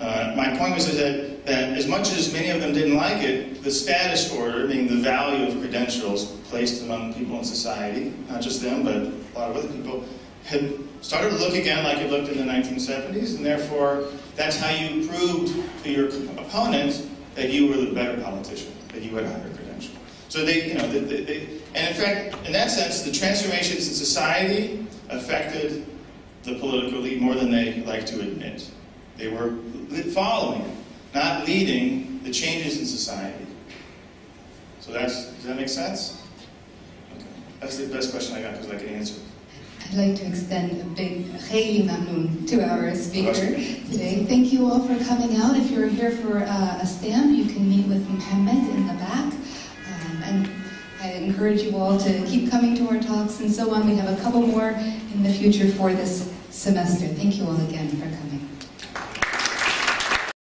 Uh, my point was that, that as much as many of them didn't like it, the status order, meaning the value of credentials placed among people in society, not just them, but a lot of other people, had started to look again like it looked in the nineteen seventies, and therefore that's how you proved to your opponents that you were the better politician, that you had a higher credential. So they, you know, they, they, they, and in fact, in that sense, the transformations in society affected the political elite more than they like to admit. They were following, not leading, the changes in society. So that's, does that make sense? Okay. That's the best question I got because I can answer it. I'd like to extend a big khayli mamnoon to our speaker today. Thank you all for coming out. If you're here for uh, a stand, you can meet with Mohammed in the back. Um, and I encourage you all to keep coming to our talks and so on. We have a couple more in the future for this semester. Thank you all again for coming.